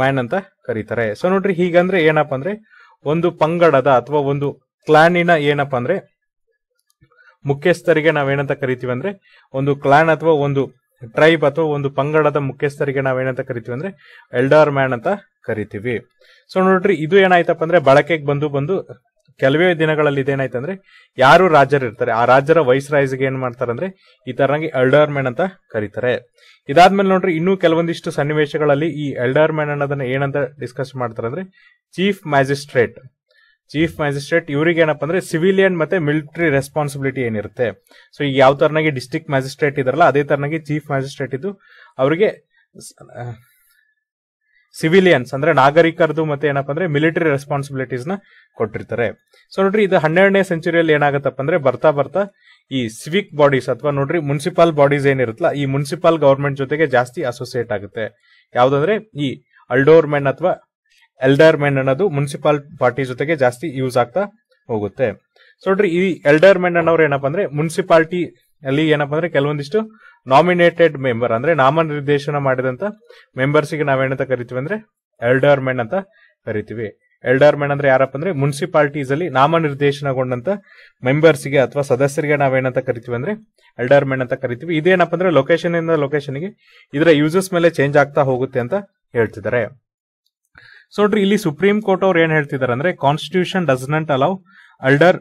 ಮ್ಯಾನ್ ಅಂತ ಕರೀತಾರೆ. ಸೊ ನೋಡ್ರಿ ಹೀಗಂದ್ರೆ ಏನಪ್ಪಾ ಅಂದ್ರೆ ಒಂದು ಪಂಗಡದ ಅಥವಾ ಒಂದು ಕ್ಲಾನಿನ ಏನಪ್ಪಾ ಅಂದ್ರೆ ಮುಖ್ಯಸ್ಥರಿಗೆ ನಾವೇನಂತ ಕರಿತೀವಿ ಅಂದ್ರೆ ಒಂದು ಕ್ಲಾನ್ ಅಥವಾ ಒಂದು ಟ್ರೈಬ್ ಅಥವಾ ಒಂದು ಪಂಗಡದ ಮುಖ್ಯಸ್ಥರಿಗೆ ನಾವೇನಂತ ಕರಿತೀವಿ ಅಂದ್ರೆ ಎಲ್ಡರ್ ಮ್ಯಾನ್ ಅಂತ ಕರಿತೀವಿ. ಸೊ ನೋಡ್ರಿ ಇದು ಏನಾಯ್ತಪ್ಪ ಅಂದ್ರೆ ಬಳಕೆಗೆ ಬಂದು ಕೆಲವೇ ದಿನಗಳಲ್ಲಿ ಇದೇನಾಯ್ತಂದ್ರೆ ಯಾರು ರಾಜರಿರ್ತಾರೆ ಆ ರಾಜರ ವೈಸ್ ರೈಸ್ಗೆ ಏನ್ ಮಾಡ್ತಾರಂದ್ರೆ ಈ ತರನಾಗಿ ಎಲ್ಡರ್ ಮ್ಯಾನ್ ಅಂತ ಕರೀತಾರೆ. ಇದಾದ್ಮೇಲೆ ನೋಡ್ರಿ ಇನ್ನೂ ಕೆಲವೊಂದಿಷ್ಟು ಸನ್ನಿವೇಶಗಳಲ್ಲಿ ಈ ಎಲ್ಡರ್ ಮ್ಯಾನ್ ಅನ್ನೋದನ್ನ ಏನಂತ ಡಿಸ್ಕಸ್ ಮಾಡ್ತಾರಂದ್ರೆ ಚೀಫ್ ಮ್ಯಾಜಿಸ್ಟ್ರೇಟ್, ಚೀಫ್ ಮ್ಯಾಜಿಸ್ಟ್ರೇಟ್ ಇವ್ರಿಗೆ ಏನಪ್ಪ ಅಂದ್ರೆ ಸಿವಿಲಿಯನ್ ಮತ್ತೆ ಮಿಲಿಟರಿ ರೆಸ್ಪಾನ್ಸಿಬಿಲಿಟಿ ಏನಿರುತ್ತೆ. ಸೊ ಈಗ ಯಾವ ತರನಾಗಿ ಡಿಸ್ಟ್ರಿಕ್ಟ್ ಮ್ಯಾಜಿಸ್ಟ್ರೇಟ್ ಇದಾರಲ್ಲ ಅದೇ ತರನಾಗಿ ಚೀಫ್ ಮ್ಯಾಜಿಸ್ಟ್ರೇಟ್ ಇದ್ದು ಅವರಿಗೆ ಸಿವಿಲಿಯನ್ಸ್ ಅಂದ್ರೆ ನಾಗರಿಕರದು ಮತ್ತೆ ಏನಪ್ಪ ಅಂದ್ರೆ ಮಿಲಿಟರಿ ರೆಸ್ಪಾನ್ಸಿಬಿಲಿಟೀಸ್ ನ ಕೊಟ್ಟಿರ್ತಾರೆ. ಸೊ ನೋಡ್ರಿ ಇದು 12ನೇ ಸೆಂಚುರಿಯಲ್ಲಿ ಏನಾಗತ್ತಪ್ಪ ಅಂದ್ರೆ ಬರ್ತಾ ಬರ್ತಾ ಈ ಸಿವಿಕ್ ಬಾಡೀಸ್ ಅಥವಾ ನೋಡ್ರಿ ಮುನ್ಸಿಪಲ್ ಬಾಡೀಸ್ ಏನಿರುತ್ತಲ್ಲ ಈ ಮುನ್ಸಿಪಲ್ ಗವರ್ಮೆಂಟ್ ಜೊತೆಗೆ ಜಾಸ್ತಿ ಅಸೋಸಿಯೇಟ್ ಆಗುತ್ತೆ. ಯಾವ್ದಂದ್ರೆ ಈ ಅಲ್ಡೋರ್ ಮೆನ್ ಅಥವಾ ಎಲ್ಡರ್ ಮೆನ್ ಅನ್ನೋದು ಮುನ್ಸಿಪಾಲ್ ಪಾರ್ಟಿ ಜೊತೆಗೆ ಜಾಸ್ತಿ ಯೂಸ್ ಆಗ್ತಾ ಹೋಗುತ್ತೆ. ಸೊ ನೋಡ್ರಿ ಈ ಎಲ್ಡರ್ ಮೆನ್ ಅನ್ನೋರು ಏನಪ್ಪ ಅಂದ್ರೆ ಮುನ್ಸಿಪಾಲಿಟಿ ಅಲ್ಲಿ ಏನಪ್ಪ ಅಂದ್ರೆ ಕೆಲವೊಂದಿಷ್ಟು ನಾಮಿನೇಟೆಡ್ ಮೆಂಬರ್ ಅಂದ್ರೆ ನಾಮನಿರ್ದೇಶನ ಮಾಡಿದಂತ ಮೆಂಬರ್ಸ್ ಗೆ ನಾವೇನಂತ ಕರಿತೀವಿ ಅಂದ್ರೆ ಎಲ್ಡರ್ ಮೆನ್ ಅಂತ ಕರಿತೀವಿ. ಎಲ್ಡರ್ ಮೆನ್ ಅಂದ್ರೆ ಯಾರಪ್ಪ ಅಂದ್ರೆ ಮುನ್ಸಿಪಾಲಿಟೀಸ್ ಅಲ್ಲಿ ನಾಮನಿರ್ದೇಶನಗೊಂಡಂತ ಮೆಂಬರ್ಸ್ ಗೆ ಅಥವಾ ಸದಸ್ಯರಿಗೆ ನಾವೇನಂತ ಕರಿತೀವಿ ಅಂದ್ರೆ ಎಲ್ಡರ್ ಮೆನ್ ಅಂತ ಕರಿತೀವಿ. ಇದೇನಪ್ಪ ಅಂದ್ರೆ ಲೊಕೇಶನ್ ಇಂದ ಲೊಕೇಶನ್ ಗೆ ಇದರ ಯೂಸಸ್ ಮೇಲೆ ಚೇಂಜ್ ಆಗ್ತಾ ಹೋಗುತ್ತೆ ಅಂತ ಹೇಳ್ತಿದ್ದಾರೆ. ಸೊ ನೋಡ್ರಿ ಇಲ್ಲಿ ಸುಪ್ರೀಂ ಕೋರ್ಟ್ ಅವ್ರು ಏನ್ ಹೇಳ್ತಿದ್ದಾರೆ ಅಂದ್ರೆ constitution does not allow ಅಲ್ಡರ್